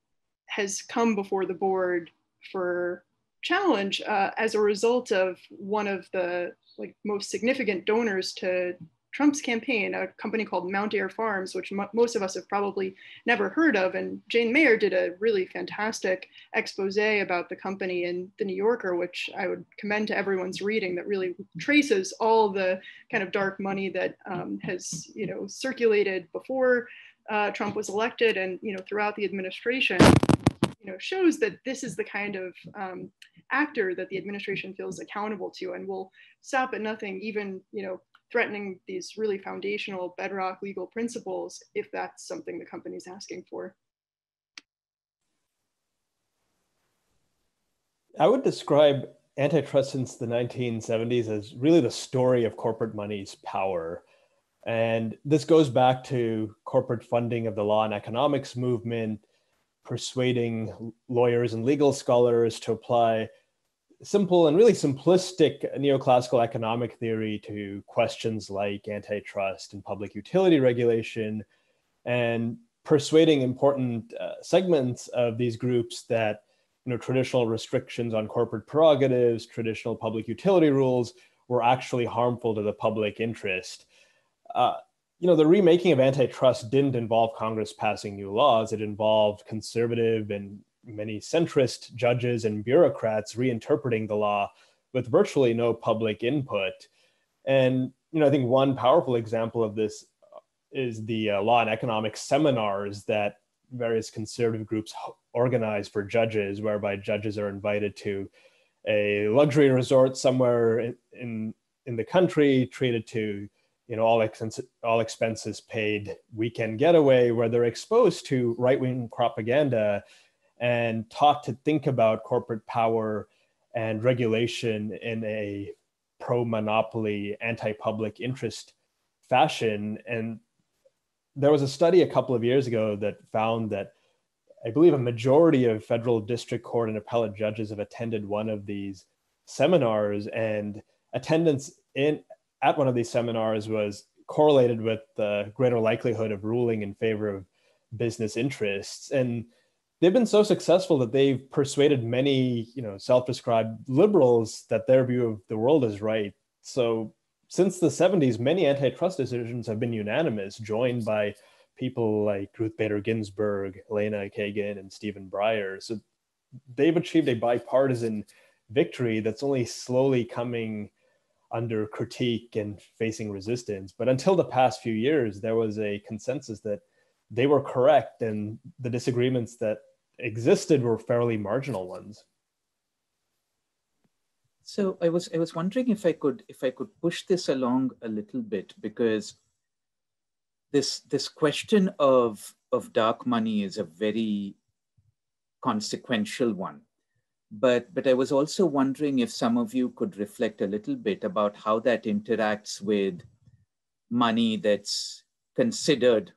has come before the board for challenge uh, as a result of one of the like most significant donors to Trump's campaign, a company called Mount Air Farms, which most of us have probably never heard of. And Jane Mayer did a really fantastic expose about the company in The New Yorker, which I would commend to everyone's reading, that really traces all the kind of dark money that um, has, you know, circulated before uh, Trump was elected and, you know, throughout the administration. You know, shows that this is the kind of um, actor that the administration feels accountable to and will stop at nothing, even, you know, threatening these really foundational bedrock legal principles if that's something the company's asking for. I would describe antitrust since the nineteen seventies as really the story of corporate money's power. And this goes back to corporate funding of the law and economics movement, persuading lawyers and legal scholars to apply simple and really simplistic neoclassical economic theory to questions like antitrust and public utility regulation, and persuading important uh, segments of these groups that, you know, traditional restrictions on corporate prerogatives, traditional public utility rules were actually harmful to the public interest. Uh, you know, the remaking of antitrust didn't involve Congress passing new laws. It involved conservative and many centrist judges and bureaucrats reinterpreting the law with virtually no public input. And, you know, I think one powerful example of this is the uh, law and economics seminars that various conservative groups organize for judges, whereby judges are invited to a luxury resort somewhere in, in, in the country, treated to, you know, all, ex all expenses paid weekend getaway, where they're exposed to right-wing propaganda and taught to think about corporate power and regulation in a pro-monopoly, anti-public interest fashion. And there was a study a couple of years ago that found that I believe a majority of federal district court and appellate judges have attended one of these seminars, and attendance in at one of these seminars was correlated with the greater likelihood of ruling in favor of business interests. And they've been so successful that they've persuaded many, you know, self-described liberals that their view of the world is right. So since the seventies, many antitrust decisions have been unanimous, joined by people like Ruth Bader Ginsburg, Elena Kagan, and Stephen Breyer. So they've achieved a bipartisan victory that's only slowly coming under critique and facing resistance. But until the past few years, there was a consensus that they were correct and the disagreements that existed were fairly marginal ones. So I was I was wondering if I could if I could push this along a little bit, because this this question of of dark money is a very consequential one. But, but I was also wondering if some of you could reflect a little bit about how that interacts with money that's considered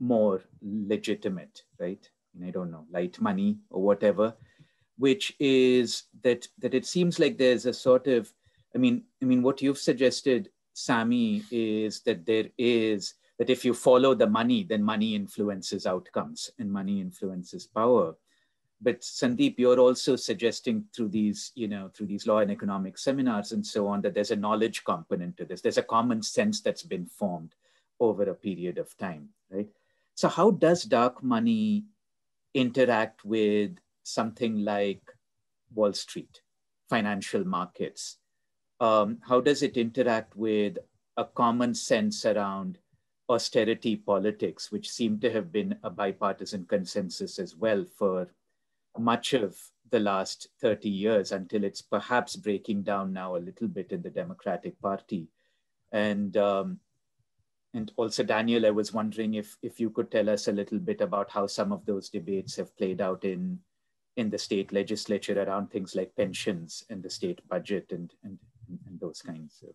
more legitimate, right? And I don't know, light money or whatever, which is that, that it seems like there's a sort of, I mean, I mean, what you've suggested, Sammie, is that there is, that if you follow the money, then money influences outcomes and money influences power. But Sandeep, you're also suggesting through these, you know, through these law and economic seminars and so on, that there's a knowledge component to this. There's a common sense that's been formed over a period of time, right? So how does dark money interact with something like Wall Street, financial markets? Um, how does it interact with a common sense around austerity politics, which seemed to have been a bipartisan consensus as well for much of the last thirty years, until it's perhaps breaking down now a little bit in the Democratic Party? And um, and also, Daniel, I was wondering if, if you could tell us a little bit about how some of those debates have played out in, in the state legislature around things like pensions and the state budget and, and, and those kinds of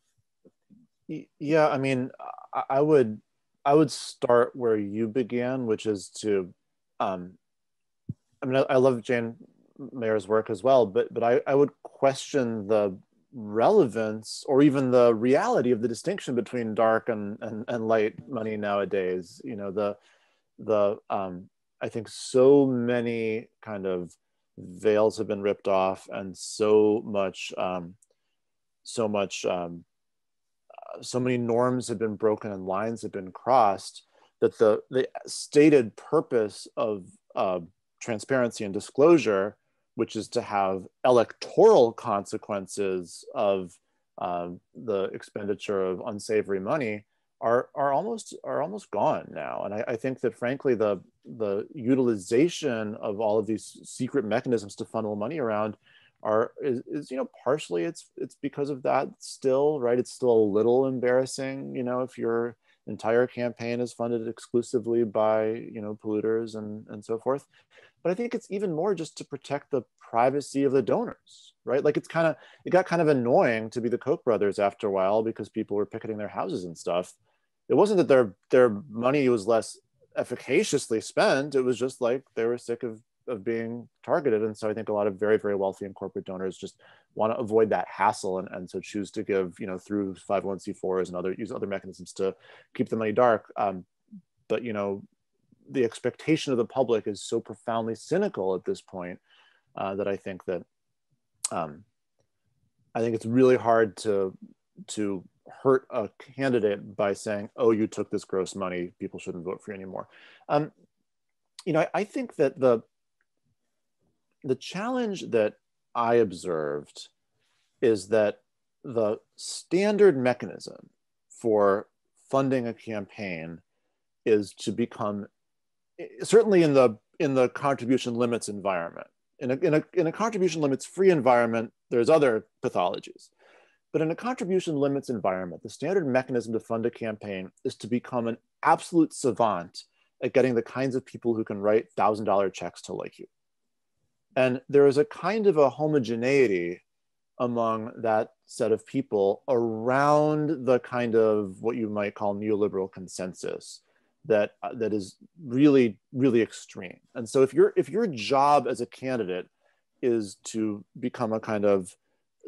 things. Yeah, I mean, I would, I would start where you began, which is to, um, I mean, I love Jane Mayer's work as well, but but I, I would question the relevance or even the reality of the distinction between dark and and, and light money nowadays. You know, the the um, I think so many kind of veils have been ripped off, and so much um, so much um, so many norms have been broken and lines have been crossed, that the the stated purpose of uh, transparency and disclosure, which is to have electoral consequences of uh, the expenditure of unsavory money, are are almost are almost gone now. And I, I think that, frankly, the the utilization of all of these secret mechanisms to funnel money around are is, is you know partially it's it's because of that still, right? It's still a little embarrassing, you know, if you're entire campaign is funded exclusively by, you know, polluters and, and so forth. But I think it's even more just to protect the privacy of the donors, right? Like, it's kind of, it got kind of annoying to be the Koch brothers after a while because people were picketing their houses and stuff. It wasn't that their their money was less efficaciously spent, it was just like they were sick of, of being targeted. And so I think a lot of very, very wealthy and corporate donors just want to avoid that hassle, and, and so choose to give, you know, through five oh one c fours and other, use other mechanisms to keep the money dark. Um, but, you know, the expectation of the public is so profoundly cynical at this point uh, that I think that, um, I think it's really hard to, to hurt a candidate by saying, oh, you took this gross money, people shouldn't vote for you anymore. Um, you know, I, I think that the, The challenge that I observed is that the standard mechanism for funding a campaign is to become, certainly in the in the contribution limits environment, in a, in a, in a contribution limits free environment, there's other pathologies. But in a contribution limits environment, the standard mechanism to fund a campaign is to become an absolute savant at getting the kinds of people who can write one thousand dollar checks to like you. And there is a kind of a homogeneity among that set of people around the kind of what you might call neoliberal consensus that, that is really, really extreme. And so if, you're, if your job as a candidate is to become a kind of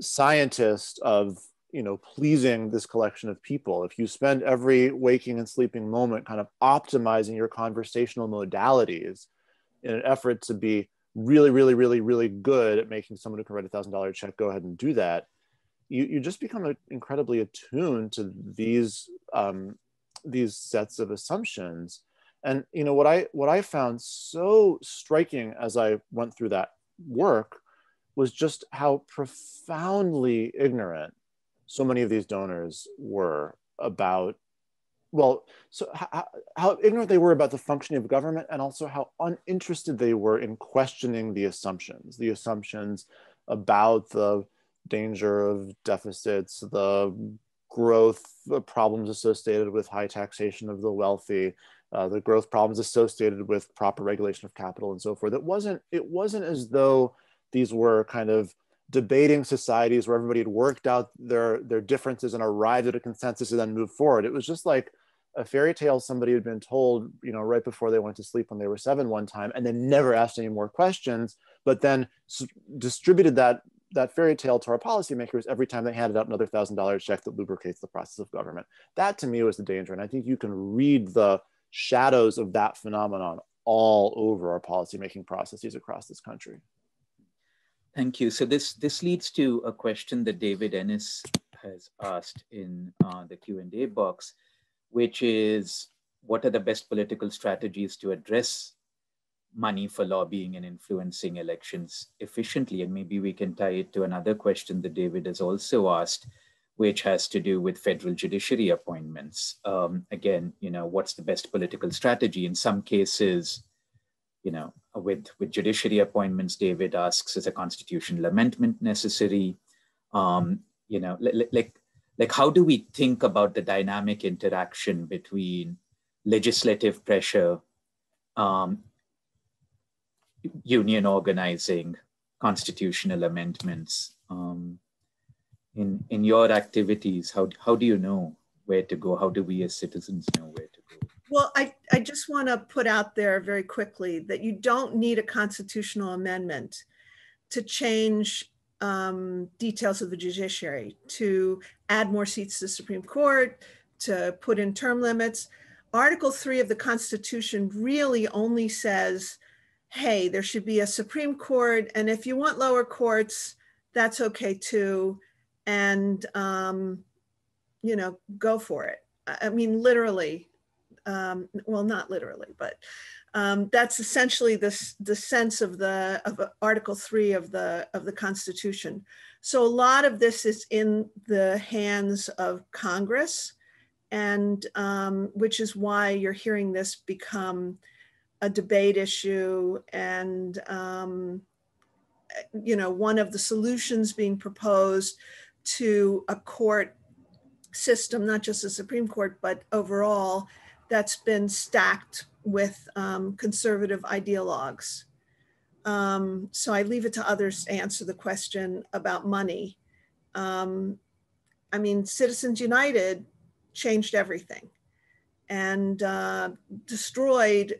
scientist of, you know, pleasing this collection of people, if you spend every waking and sleeping moment kind of optimizing your conversational modalities in an effort to be really, really, really, really good at making someone who can write a one thousand dollar check go ahead and do that, you, you just become a, incredibly attuned to these, um, these sets of assumptions. And you know, what I, what I found so striking as I went through that work was just how profoundly ignorant so many of these donors were about, well, so how, how ignorant they were about the functioning of government, and also how uninterested they were in questioning the assumptions, the assumptions about the danger of deficits, the growth problems associated with high taxation of the wealthy, uh, the growth problems associated with proper regulation of capital and so forth. It wasn't, it wasn't as though these were kind of debating societies where everybody had worked out their, their differences and arrived at a consensus and then moved forward. It was just like a fairy tale somebody had been told, you know, right before they went to sleep when they were seven one time, and then never asked any more questions, but then s- distributed that that fairy tale to our policymakers every time they handed out another thousand dollar check that lubricates the process of government. That to me was the danger. And I think you can read the shadows of that phenomenon all over our policymaking processes across this country. Thank you. So this, this leads to a question that David Ennis has asked in uh, the Q and A box, which is, what are the best political strategies to address money for lobbying and influencing elections efficiently? And maybe we can tie it to another question that David has also asked, which has to do with federal judiciary appointments. Um, again, you know, what's the best political strategy? In some cases, you know, with, with judiciary appointments, David asks, is a constitutional amendment necessary? Um, you know, like, like how do we think about the dynamic interaction between legislative pressure, um, union organizing, constitutional amendments? Um, in, in your activities, how, how do you know where to go? How do we as citizens know where to go? Well, I, I just want to put out there very quickly that you don't need a constitutional amendment to change um, details of the judiciary, to add more seats to the Supreme Court, to put in term limits. Article three of the Constitution really only says, hey, there should be a Supreme Court, and if you want lower courts, that's okay too, and um, you know, go for it. I mean, literally. Um, well, not literally, but um, that's essentially this, the sense of the of Article three of the of the Constitution. So a lot of this is in the hands of Congress, and um, which is why you're hearing this become a debate issue. And um, you know, one of the solutions being proposed to a court system, not just the Supreme Court, but overall, that's been stacked with um, conservative ideologues. Um, so I leave it to others to answer the question about money. Um, I mean, Citizens United changed everything and uh, destroyed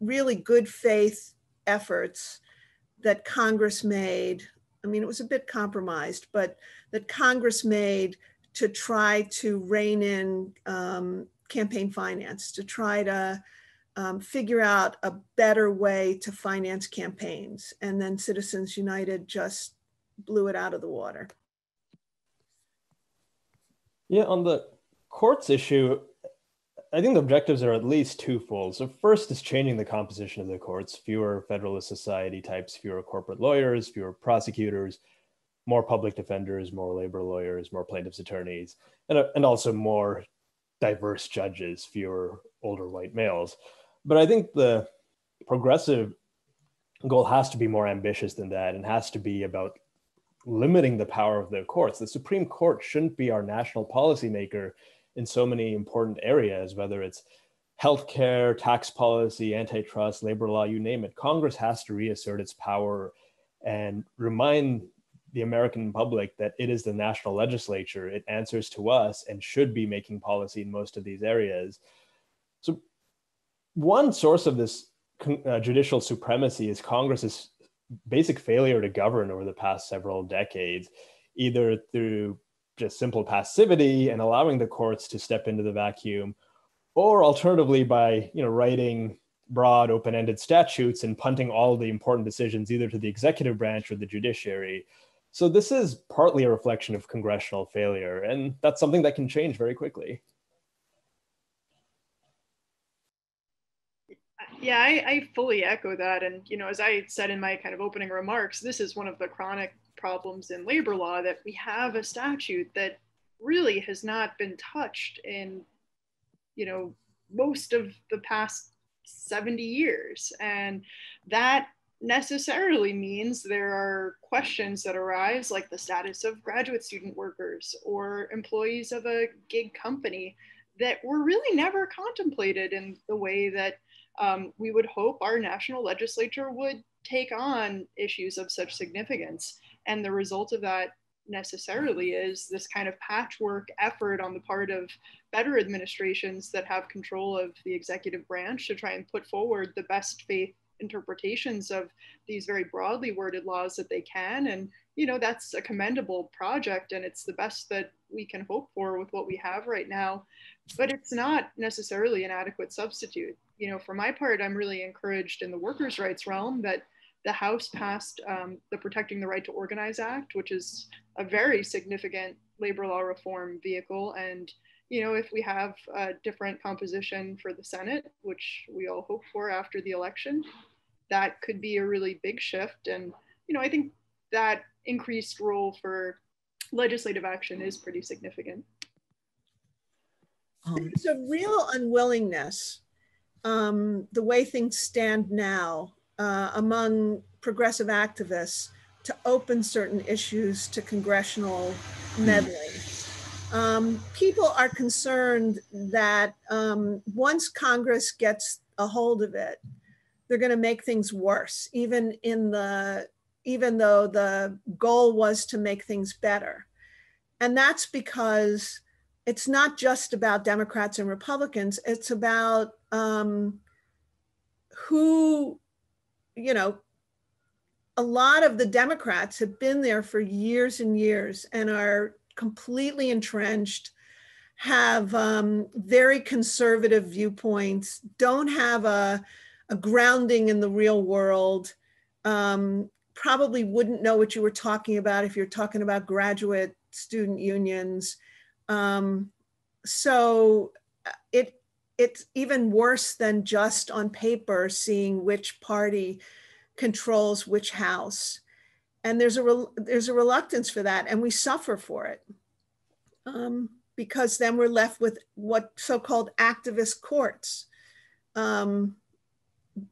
really good faith efforts that Congress made. I mean, it was a bit compromised, but that Congress made to try to rein in um, campaign finance, to try to um, figure out a better way to finance campaigns. And then Citizens United just blew it out of the water. Yeah, on the courts issue, I think the objectives are at least twofold. So first is changing the composition of the courts, fewer Federalist Society types, fewer corporate lawyers, fewer prosecutors, more public defenders, more labor lawyers, more plaintiffs' attorneys, and, and also more diverse judges, fewer older white males. But I think the progressive goal has to be more ambitious than that and has to be about limiting the power of the courts. The Supreme Court shouldn't be our national policymaker in so many important areas, whether it's healthcare, tax policy, antitrust, labor law, you name it. Congress has to reassert its power and remind the American public that it is the national legislature, it answers to us and should be making policy in most of these areas. So one source of this uh, judicial supremacy is Congress's basic failure to govern over the past several decades, either through just simple passivity and allowing the courts to step into the vacuum, or alternatively by, you know, writing broad open-ended statutes and punting all the important decisions either to the executive branch or the judiciary. So this is partly a reflection of congressional failure, and that's something that can change very quickly. Yeah, I, I fully echo that. And, you know, as I said in my kind of opening remarks, this is one of the chronic problems in labor law, that we have a statute that really has not been touched in, you know, most of the past seventy years. And that necessarily means there are questions that arise, like the status of graduate student workers or employees of a gig company, that were really never contemplated in the way that um, we would hope our national legislature would take on issues of such significance. And the result of that necessarily is this kind of patchwork effort on the part of better administrations that have control of the executive branch to try and put forward the best faith interpretations of these very broadly worded laws that they can. And, you know, that's a commendable project, and it's the best that we can hope for with what we have right now, but it's not necessarily an adequate substitute. You know, for my part, I'm really encouraged in the workers' rights realm that the House passed um, the Protecting the Right to Organize Act, which is a very significant labor law reform vehicle. And, you know, if we have a different composition for the Senate, which we all hope for after the election, that could be a really big shift. And, you know, I think that increased role for legislative action is pretty significant. There's a real unwillingness, um, the way things stand now, Uh, among progressive activists to open certain issues to congressional meddling. Um, people are concerned that um, once Congress gets a hold of it, they're going to make things worse, even in the even though the goal was to make things better. And that's because it's not just about Democrats and Republicans, it's about um, who you know, a lot of the Democrats have been there for years and years and are completely entrenched, have um, very conservative viewpoints, don't have a, a grounding in the real world, um, probably wouldn't know what you were talking about if you're talking about graduate student unions. Um, so it It's even worse than just on paper seeing which party controls which house. And there's a, re there's a reluctance for that, and we suffer for it um, because then we're left with what so-called activist courts. Um,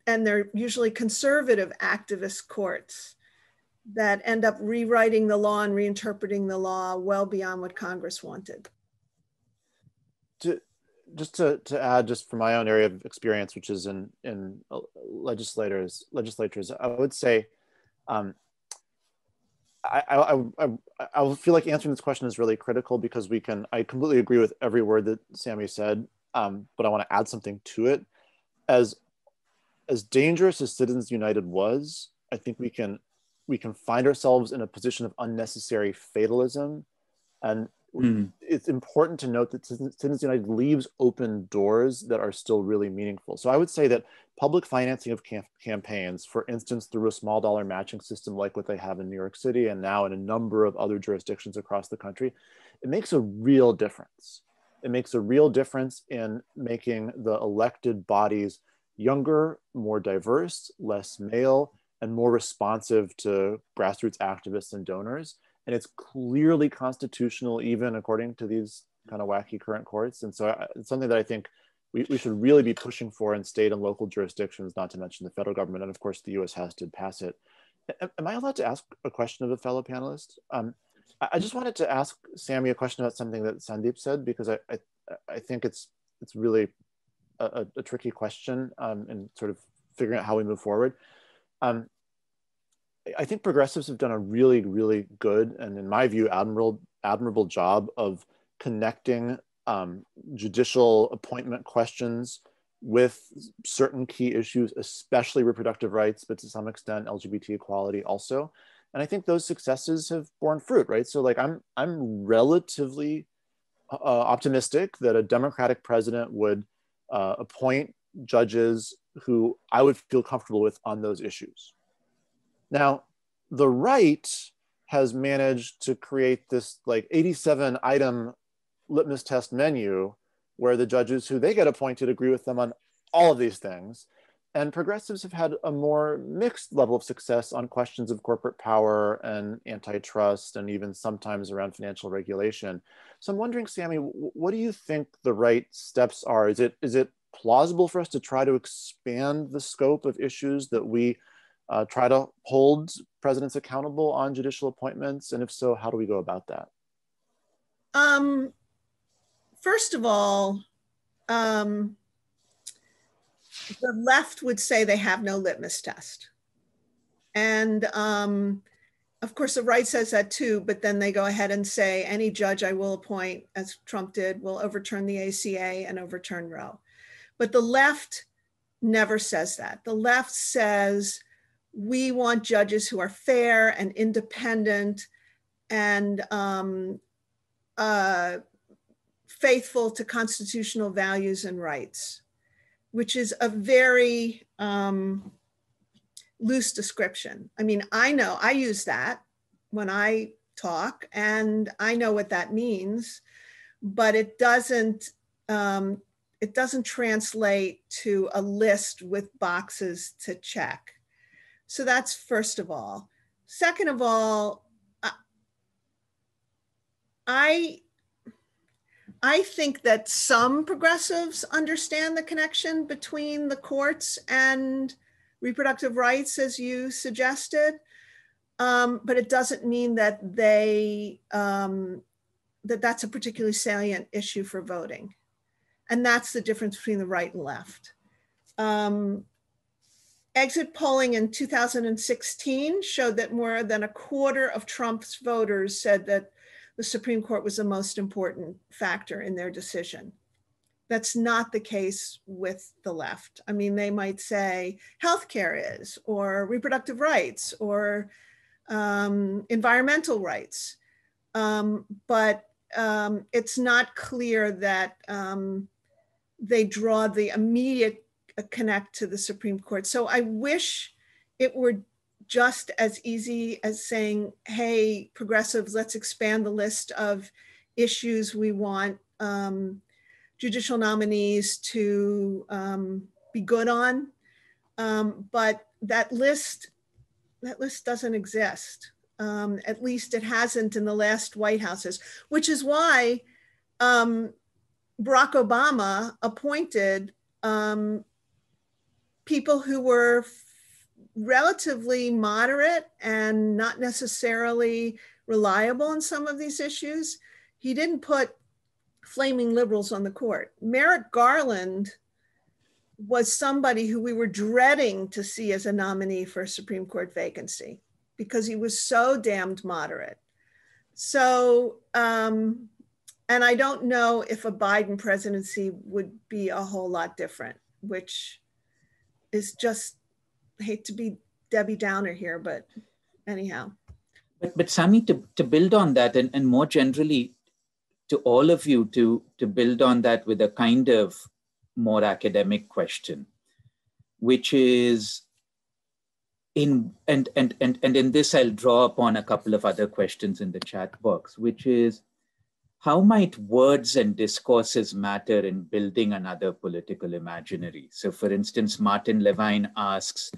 and they're usually conservative activist courts that end up rewriting the law and reinterpreting the law well beyond what Congress wanted. To Just to, to add, just from my own area of experience, which is in, in legislators, legislatures, I would say, um, I, I, I, I feel like answering this question is really critical because we can, I completely agree with every word that Sammie said, um, but I want to add something to it. As, as dangerous as Citizens United was, I think we can, we can find ourselves in a position of unnecessary fatalism. And Mm. it's important to note that Citizens United leaves open doors that are still really meaningful. So I would say that public financing of camp campaigns, for instance, through a small dollar matching system like what they have in New York City and now in a number of other jurisdictions across the country, it makes a real difference. It makes a real difference in making the elected bodies younger, more diverse, less male, and more responsive to grassroots activists and donors. And it's clearly constitutional, even according to these kind of wacky current courts. And so it's something that I think we, we should really be pushing for in state and local jurisdictions, not to mention the federal government. And of course, the U S has to pass it. Am I allowed to ask a question of a fellow panelist? Um, I just wanted to ask Sammie a question about something that Sandeep said, because I, I, I think it's, it's really a, a tricky question um, and sort of figuring out how we move forward. Um, I think progressives have done a really, really good, and in my view, admirable, admirable job of connecting um, judicial appointment questions with certain key issues, especially reproductive rights, but to some extent L G B T equality also. And I think those successes have borne fruit, right? So like I'm, I'm relatively uh, optimistic that a Democratic president would uh, appoint judges who I would feel comfortable with on those issues. Now, the right has managed to create this like eighty-seven item litmus test menu where the judges who they get appointed agree with them on all of these things. And progressives have had a more mixed level of success on questions of corporate power and antitrust and even sometimes around financial regulation. So I'm wondering, Sammie, what do you think the right steps are? Is it, is it plausible for us to try to expand the scope of issues that we uh, try to hold presidents accountable on judicial appointments? And if so, how do we go about that? Um, first of all, um, the left would say they have no litmus test. And um, of course, the right says that too, but then they go ahead and say, any judge I will appoint, as Trump did, will overturn the A C A and overturn Roe. But the left never says that. The left says, we want judges who are fair and independent and um, uh, faithful to constitutional values and rights, which is a very um, loose description. I mean, I know, I use that when I talk and I know what that means, but it doesn't, um, it doesn't translate to a list with boxes to check. So that's first of all. Second of all, I, I think that some progressives understand the connection between the courts and reproductive rights, as you suggested, um, but it doesn't mean that they, um, that that's a particularly salient issue for voting. And that's the difference between the right and left. Um, exit polling in two thousand sixteen showed that more than a quarter of Trump's voters said that the Supreme Court was the most important factor in their decision. That's not the case with the left. I mean, they might say healthcare is, or reproductive rights, or um, environmental rights, um, but um, it's not clear that um, they draw the immediate connect to the Supreme Court. So I wish it were just as easy as saying, hey, progressives, let's expand the list of issues we want um, judicial nominees to um, be good on, um, but that list, that list doesn't exist. Um, at least it hasn't in the last White Houses, which is why um, Barack Obama appointed um, people who were relatively moderate and not necessarily reliable on some of these issues. He didn't put flaming liberals on the court. Merrick Garland was somebody who we were dreading to see as a nominee for a Supreme Court vacancy because he was so damned moderate. So, um, and I don't know if a Biden presidency would be a whole lot different, which is just, I hate to be Debbie Downer here, but anyhow. But, but Sammie, to, to build on that and, and more generally, to all of you to, to build on that with a kind of more academic question, which is in, and, and, and, and in this, I'll draw upon a couple of other questions in the chat box, which is how might words and discourses matter in building another political imaginary? So for instance, Martin Levine asks,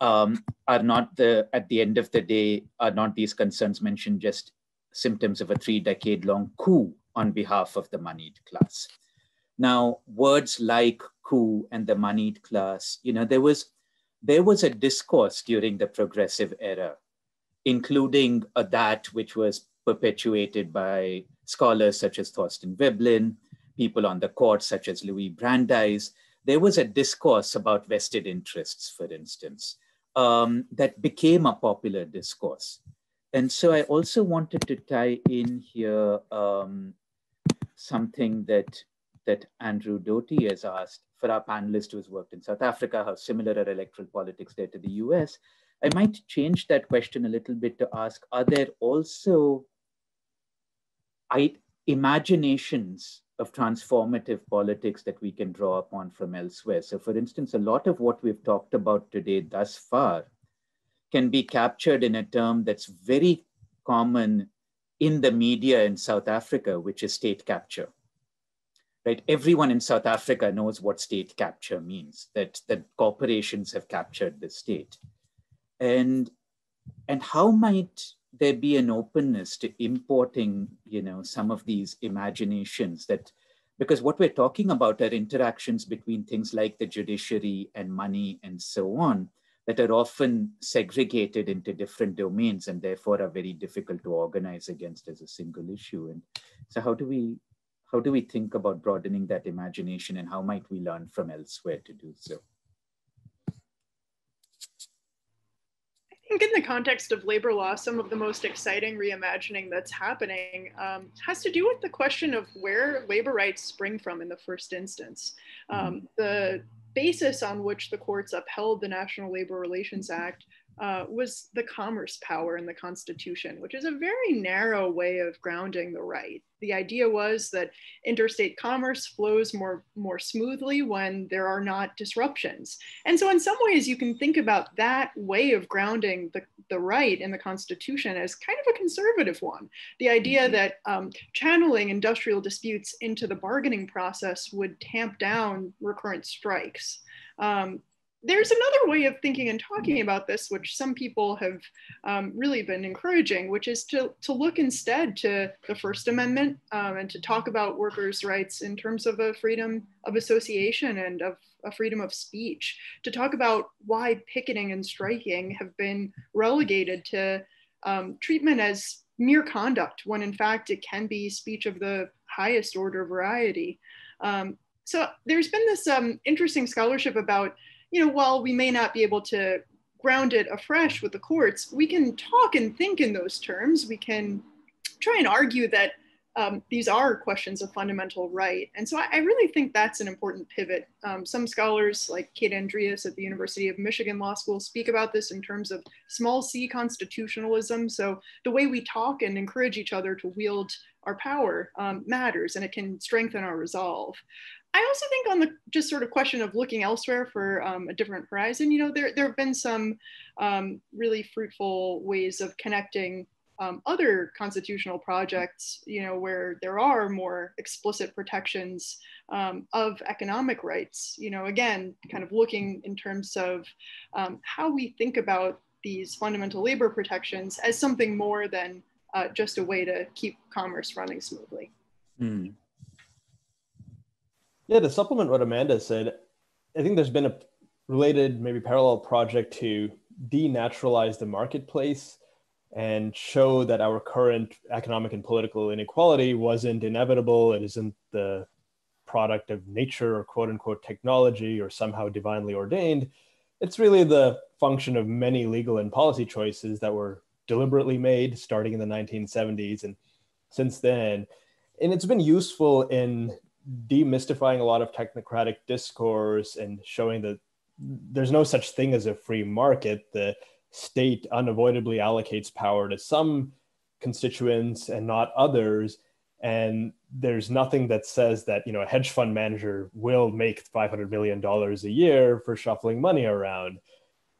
um, are not the, at the end of the day, are not these concerns mentioned just symptoms of a three decade long coup on behalf of the moneyed class? Now, words like coup and the moneyed class, you know, there was, there was a discourse during the progressive era, including a, that which was perpetuated by scholars such as Thorsten Veblen, people on the court such as Louis Brandeis. There was a discourse about vested interests, for instance, um, that became a popular discourse. And so I also wanted to tie in here um, something that, that Andrew Doty has asked for our panelist who has worked in South Africa, how similar are electoral politics there to the U S? I might change that question a little bit to ask, are there also imaginations of transformative politics that we can draw upon from elsewhere? So for instance, a lot of what we've talked about today thus far can be captured in a term that's very common in the media in South Africa, which is state capture, right? Everyone in South Africa knows what state capture means, that, that corporations have captured the state. And, and how might there be an openness to importing, you know, some of these imaginations that, because what we're talking about are interactions between things like the judiciary and money and so on, that are often segregated into different domains and therefore are very difficult to organize against as a single issue. And so how do we, how do we think about broadening that imagination, and how might we learn from elsewhere to do so? I think in the context of labor law, some of the most exciting reimagining that's happening um, has to do with the question of where labor rights spring from in the first instance. Um, the basis on which the courts upheld the National Labor Relations Act uh, was the commerce power in the Constitution, which is a very narrow way of grounding the right. The idea was that interstate commerce flows more, more smoothly when there are not disruptions. And so in some ways you can think about that way of grounding the, the right in the Constitution as kind of a conservative one. The idea that um, channeling industrial disputes into the bargaining process would tamp down recurrent strikes. Um, There's another way of thinking and talking about this, which some people have um, really been encouraging, which is to, to look instead to the First Amendment um, and to talk about workers' rights in terms of a freedom of association and of a freedom of speech, to talk about why picketing and striking have been relegated to um, treatment as mere conduct, when in fact it can be speech of the highest order variety. Um, so there's been this um, interesting scholarship about, you know, while we may not be able to ground it afresh with the courts, we can talk and think in those terms. We can try and argue that um, these are questions of fundamental right. And so I, I really think that's an important pivot. Um, some scholars like Kate Andreas at the University of Michigan Law School speak about this in terms of small c constitutionalism. So the way we talk and encourage each other to wield our power um, matters, and it can strengthen our resolve. I also think on the just sort of question of looking elsewhere for um, a different horizon, you know, there, there have been some um, really fruitful ways of connecting um, other constitutional projects, you know, where there are more explicit protections um, of economic rights, you know, again, kind of looking in terms of um, how we think about these fundamental labor protections as something more than uh, just a way to keep commerce running smoothly. Mm. Yeah, to supplement what Amanda said, I think there's been a related, maybe parallel project to denaturalize the marketplace and show that our current economic and political inequality wasn't inevitable. It isn't the product of nature or quote unquote technology or somehow divinely ordained. It's really the function of many legal and policy choices that were deliberately made starting in the nineteen seventies and since then. And it's been useful in demystifying a lot of technocratic discourse and showing that there's no such thing as a free market. The state unavoidably allocates power to some constituents and not others. And there's nothing that says that, you know, a hedge fund manager will make five hundred million dollars a year for shuffling money around.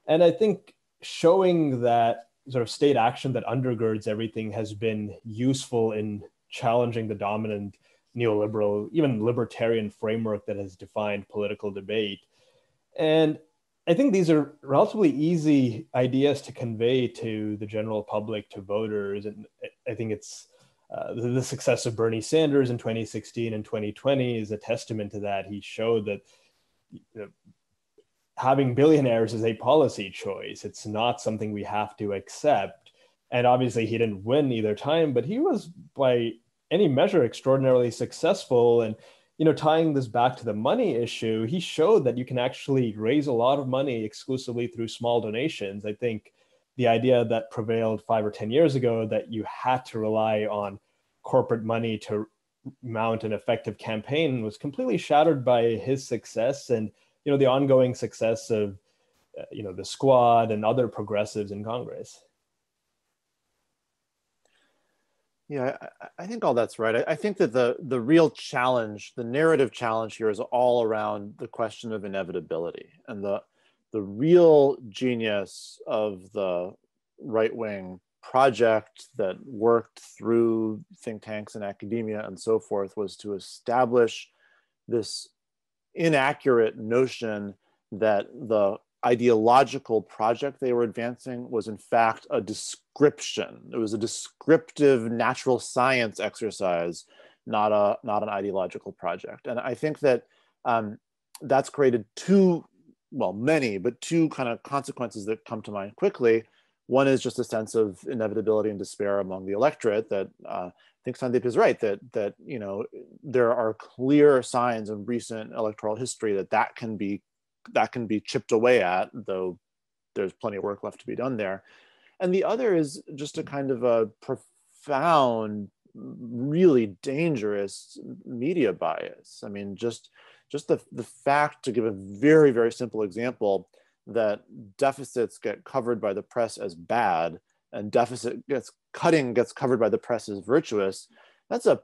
And I think showing that sort of state action that undergirds everything has been useful in challenging the dominant neoliberal, even libertarian framework that has defined political debate. And I think these are relatively easy ideas to convey to the general public, to voters. And I think it's uh, the success of Bernie Sanders in twenty sixteen and twenty twenty is a testament to that. He showed that you know, having billionaires is a policy choice. It's not something we have to accept. And obviously he didn't win either time, but he was by any measure extraordinarily successful. And, you know, tying this back to the money issue, he showed that you can actually raise a lot of money exclusively through small donations. I think the idea that prevailed five or ten years ago that you had to rely on corporate money to mount an effective campaign was completely shattered by his success and, you know, the ongoing success of, uh, you know, the Squad and other progressives in Congress. Yeah, I think all that's right. I think that the, the real challenge, the narrative challenge here is all around the question of inevitability. And the, the real genius of the right-wing project that worked through think tanks and academia and so forth was to establish this inaccurate notion that the ideological project they were advancing was in fact a description. It was a descriptive natural science exercise, not a not an ideological project. And I think that um, that's created two well, many, but two kind of consequences that come to mind quickly. One is just a sense of inevitability and despair among the electorate that uh, I think Sandeep is right, that, that you know, there are clear signs in recent electoral history that that can be, that can be chipped away at, though there's plenty of work left to be done there. And the other is just a kind of a profound, really dangerous media bias. I mean, just, just the, the fact, to give a very, very simple example, that deficits get covered by the press as bad and deficit gets cutting gets covered by the press as virtuous, that's a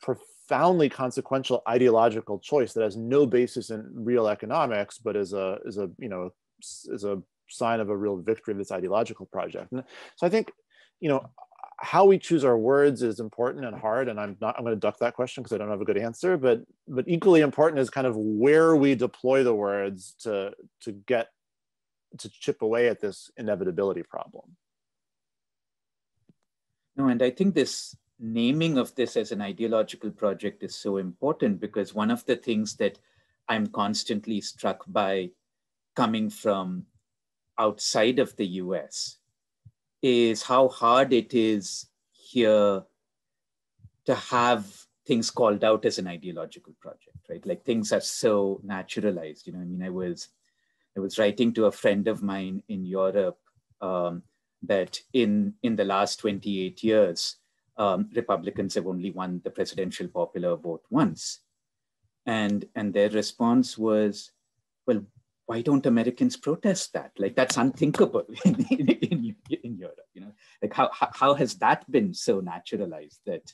profoundly consequential ideological choice that has no basis in real economics, but is a, is a, you know, is a sign of a real victory of this ideological project. And so I think, you know, how we choose our words is important and hard, and I'm not, I'm going to duck that question because I don't have a good answer, but, but equally important is kind of where we deploy the words to, to get to chip away at this inevitability problem. No, and I think this naming of this as an ideological project is so important, because one of the things that I'm constantly struck by coming from outside of the U S is how hard it is here to have things called out as an ideological project, right? Like things are so naturalized, you know, I mean, I was I was writing to a friend of mine in Europe um, that in, in the last twenty-eight years, um, Republicans have only won the presidential popular vote once. And, and their response was, well, why don't Americans protest that? Like, that's unthinkable in, in, in Europe, you know? Like, how, how has that been so naturalized that,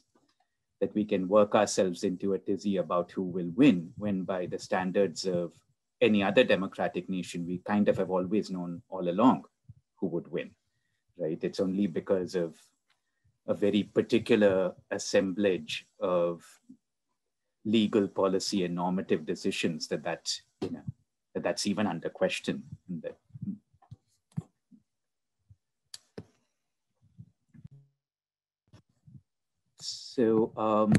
that we can work ourselves into a tizzy about who will win, when by the standards of any other democratic nation, we kind of have always known all along who would win, right? It's only because of a very particular assemblage of legal policy and normative decisions that, that, you know, that that's even under question. So um,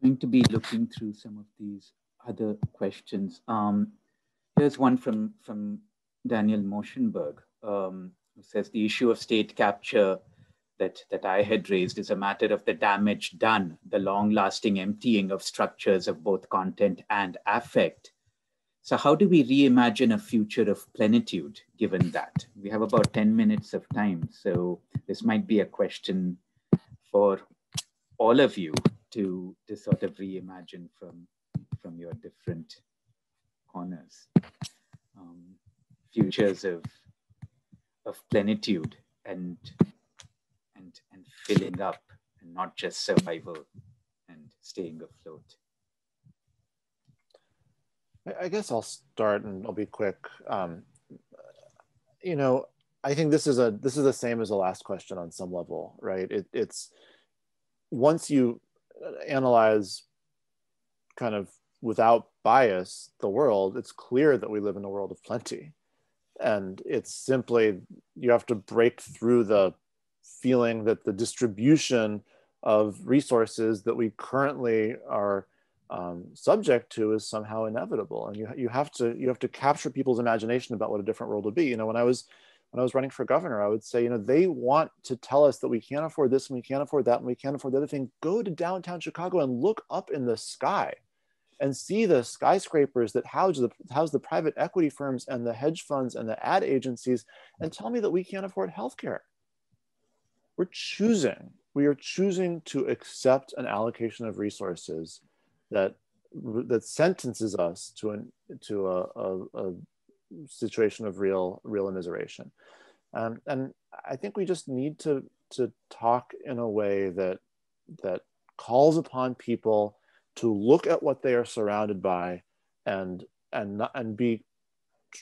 going to be looking through some of these other questions. Um, here's one from, from Daniel Moshenberg, um, who says, the issue of state capture that, that I had raised is a matter of the damage done, the long-lasting emptying of structures of both content and affect. So how do we reimagine a future of plenitude given that? We have about ten minutes of time, so this might be a question for all of you to, to sort of reimagine from from your different corners, um, futures of of plenitude and and and filling up, and not just survival and staying afloat. I guess I'll start, and I'll be quick. Um, you know, I think this is a this is the same as the last question on some level, right? It, it's once you analyze kind of without bias the world, it's clear that we live in a world of plenty. And it's simply, you have to break through the feeling that the distribution of resources that we currently are um, subject to is somehow inevitable. And you, you have to, you have to capture people's imagination about what a different world would be. You know, when I was, when I was running for governor, I would say, you know, they want to tell us that we can't afford this and we can't afford that and we can't afford the other thing. Go to downtown Chicago and look up in the sky and see the skyscrapers that house the, house the private equity firms and the hedge funds and the ad agencies, and tell me that we can't afford healthcare. We're choosing, we are choosing to accept an allocation of resources that, that sentences us to, an, to a, a, a situation of real, real immiseration. Um, and I think we just need to, to talk in a way that, that calls upon people to look at what they are surrounded by, and and and be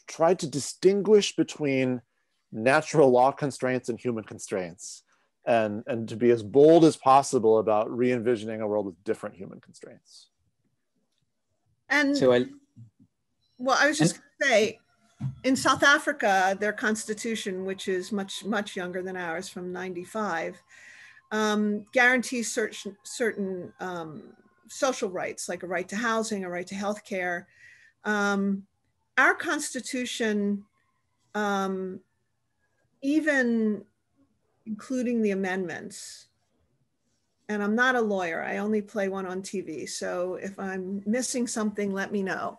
try to distinguish between natural law constraints and human constraints, and and to be as bold as possible about re-envisioning a world with different human constraints. And so I, well, I was just and, gonna say, in South Africa, their constitution, which is much much younger than ours, from ninety-five, um, guarantees certain certain. Um, social rights, like a right to housing, a right to healthcare, um, our Constitution, um, even including the amendments, and I'm not a lawyer, I only play one on T V, so if I'm missing something, let me know.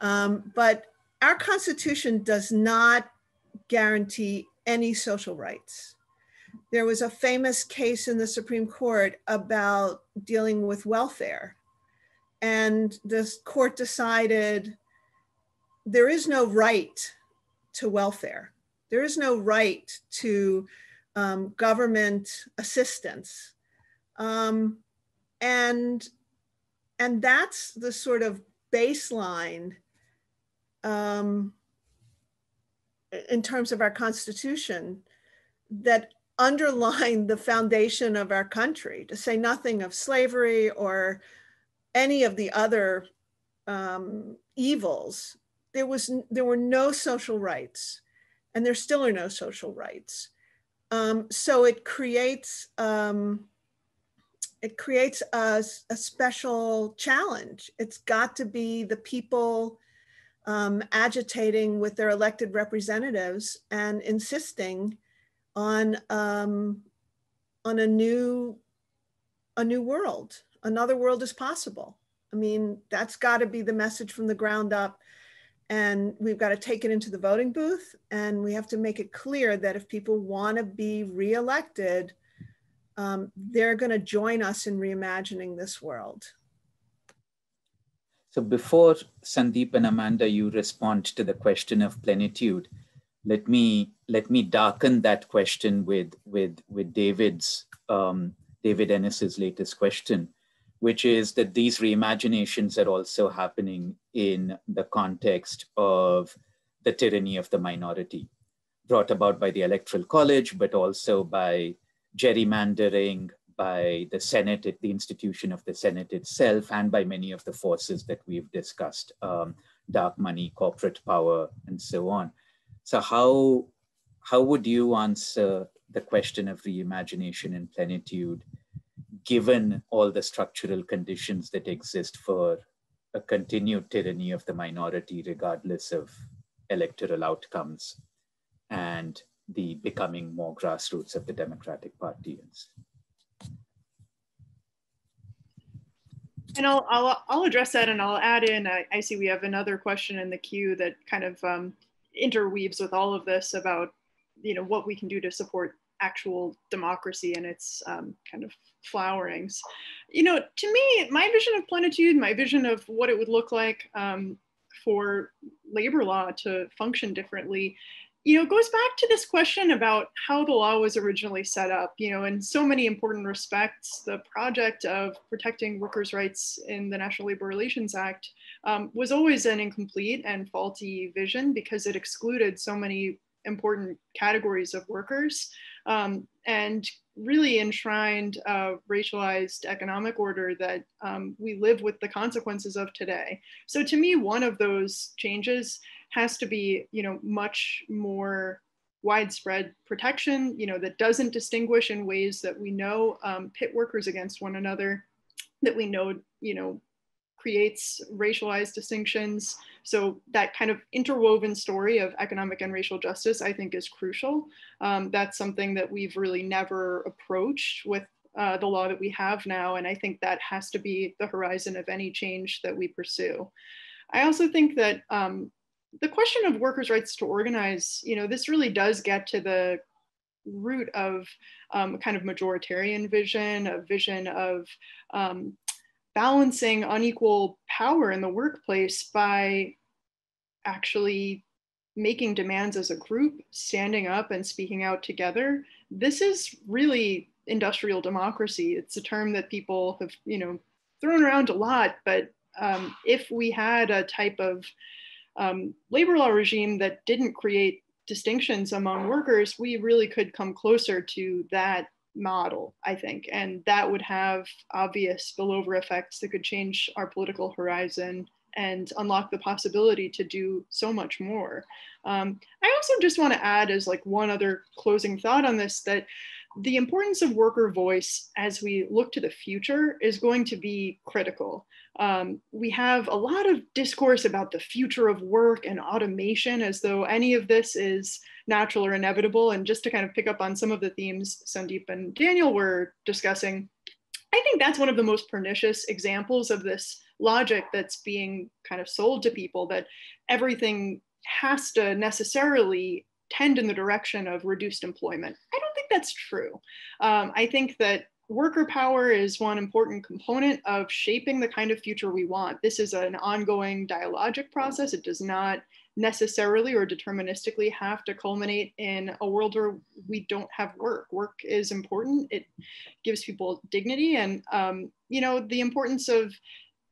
Um, but our Constitution does not guarantee any social rights. There was a famous case in the Supreme Court about dealing with welfare. And this court decided there is no right to welfare. There is no right to um, government assistance. Um, and, and that's the sort of baseline um, in terms of our Constitution that underline the foundation of our country, to say nothing of slavery or any of the other um, evils. There was, there were no social rights, and there still are no social rights. Um, so it creates, um, it creates a, a special challenge. It's got to be the people um, agitating with their elected representatives and insisting on um, on a new, a new world. Another world is possible. I mean, that's got to be the message from the ground up. And we've got to take it into the voting booth. And we have to make it clear that if people want to be reelected, um, they're going to join us in reimagining this world. So before Sandeep and Amanda, you respond to the question of plenitude, Let me let me darken that question with with with David's um, David Ennis's latest question, which is that these reimaginations are also happening in the context of the tyranny of the minority, brought about by the Electoral College, but also by gerrymandering, by the Senate, the institution of the Senate itself, and by many of the forces that we've discussed: um, dark money, corporate power, and so on. So how, how would you answer the question of reimagination and plenitude, given all the structural conditions that exist for a continued tyranny of the minority, regardless of electoral outcomes, and the becoming more grassroots of the Democratic Party? And I'll, I'll, I'll address that, and I'll add in, I, I see we have another question in the queue that kind of, um, interweaves with all of this about, you know, what we can do to support actual democracy and its um, kind of flowerings. You know, to me, my vision of plenitude, my vision of what it would look like um, for labor law to function differently, you know, goes back to this question about how the law was originally set up. You know, in so many important respects, the project of protecting workers' rights in the National Labor Relations Act um, was always an incomplete and faulty vision because it excluded so many important categories of workers um, and really enshrined a racialized economic order that um, we live with the consequences of today. So to me, one of those changes has to be, you know, much more widespread protection, you know, that doesn't distinguish in ways that we know um, pit workers against one another, that we know, you know, creates racialized distinctions. So that kind of interwoven story of economic and racial justice, I think, is crucial. Um, that's something that we've really never approached with uh, the law that we have now. And I think that has to be the horizon of any change that we pursue. I also think that um, the question of workers' rights to organize, you know, this really does get to the root of um, a kind of majoritarian vision, a vision of um, balancing unequal power in the workplace by actually making demands as a group, standing up and speaking out together. This is really industrial democracy. It's a term that people have, you know, thrown around a lot, but um, if we had a type of Um, labor law regime that didn't create distinctions among workers, we really could come closer to that model, I think. And that would have obvious spillover effects that could change our political horizon and unlock the possibility to do so much more. Um, I also just want to add as like one other closing thought on this, that the importance of worker voice as we look to the future is going to be critical. Um, we have a lot of discourse about the future of work and automation as though any of this is natural or inevitable. And just to kind of pick up on some of the themes Sandeep and Daniel were discussing, I think that's one of the most pernicious examples of this logic that's being kind of sold to people, that everything has to necessarily tend in the direction of reduced employment. I don't think that's true. Um, I think that worker power is one important component of shaping the kind of future we want. This is an ongoing dialogic process. It does not necessarily or deterministically have to culminate in a world where we don't have work. Work is important. It gives people dignity, and um, you know, the importance of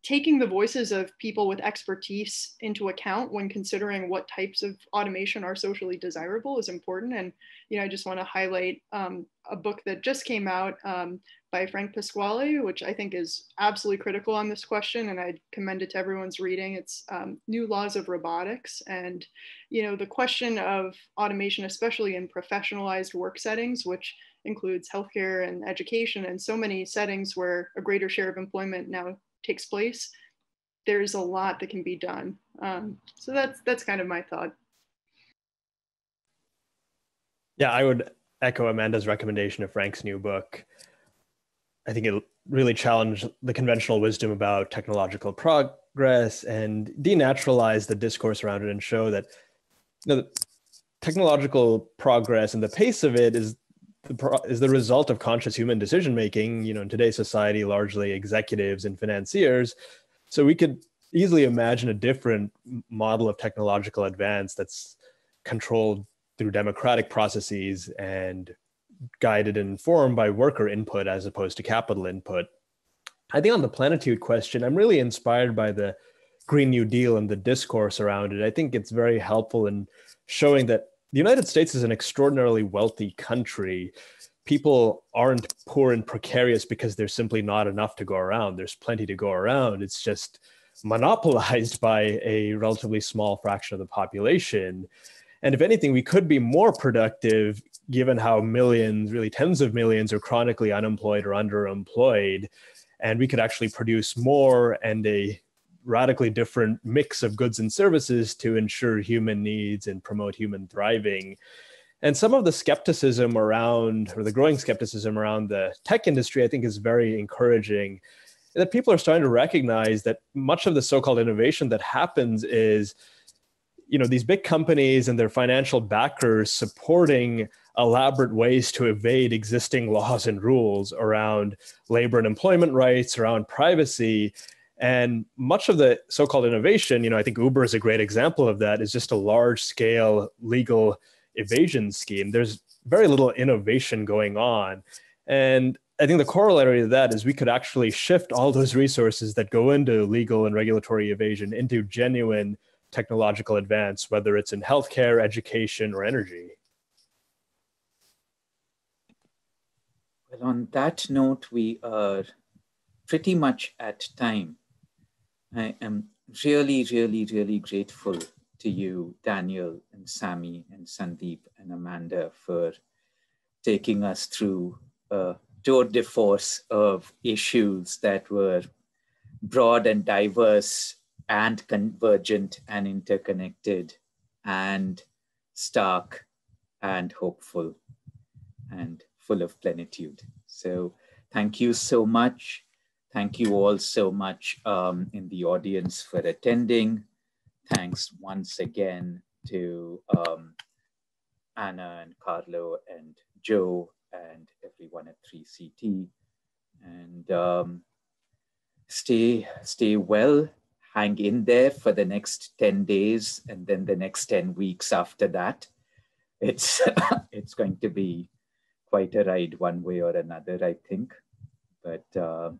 taking the voices of people with expertise into account when considering what types of automation are socially desirable is important. And, you know, I just want to highlight um, a book that just came out um, by Frank Pasquale, which I think is absolutely critical on this question, and I'd commend it to everyone's reading. It's um, New Laws of Robotics. And, you know, the question of automation, especially in professionalized work settings, which includes healthcare and education and so many settings where a greater share of employment now takes place, there's a lot that can be done. Um, so that's that's kind of my thought. Yeah, I would echo Amanda's recommendation of Frank's new book. I think it really challenged the conventional wisdom about technological progress and denaturalized the discourse around it, and show that, you know, the technological progress and the pace of it is is the result of conscious human decision making, you know, in today's society, largely executives and financiers. So we could easily imagine a different model of technological advance that's controlled through democratic processes and guided and informed by worker input as opposed to capital input. I think on the platitude question, I'm really inspired by the Green New Deal and the discourse around it. I think it's very helpful in showing that the United States is an extraordinarily wealthy country. People aren't poor and precarious because there's simply not enough to go around. There's plenty to go around. It's just monopolized by a relatively small fraction of the population. And if anything, we could be more productive given how millions, really tens of millions, are chronically unemployed or underemployed. And we could actually produce more and a radically different mix of goods and services to ensure human needs and promote human thriving. And some of the skepticism around, or the growing skepticism around the tech industry, I think is very encouraging, that people are starting to recognize that much of the so-called innovation that happens is, you know, these big companies and their financial backers supporting elaborate ways to evade existing laws and rules around labor and employment rights, around privacy. And much of the so-called innovation, you know, I think Uber is a great example of that, is just a large-scale legal evasion scheme. There's very little innovation going on. And I think the corollary to that is we could actually shift all those resources that go into legal and regulatory evasion into genuine technological advance, whether it's in healthcare, education, or energy. Well, on that note, we are pretty much at time. I am really, really, really grateful to you, Daniel and Sammie and Sandeep and Amanda, for taking us through a tour de force of issues that were broad and diverse and convergent and interconnected and stark and hopeful and full of plenitude. So thank you so much. Thank you all so much um, in the audience for attending. Thanks once again to um, Anna and Carlo and Joe and everyone at three C T. And um, stay, stay well, hang in there for the next ten days and then the next ten weeks after that. It's, it's going to be quite a ride one way or another, I think. But uh,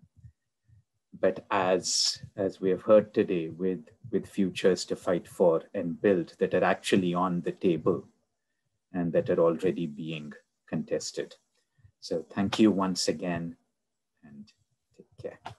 But as, as we have heard today, with, with futures to fight for and build that are actually on the table and that are already being contested. So thank you once again and take care.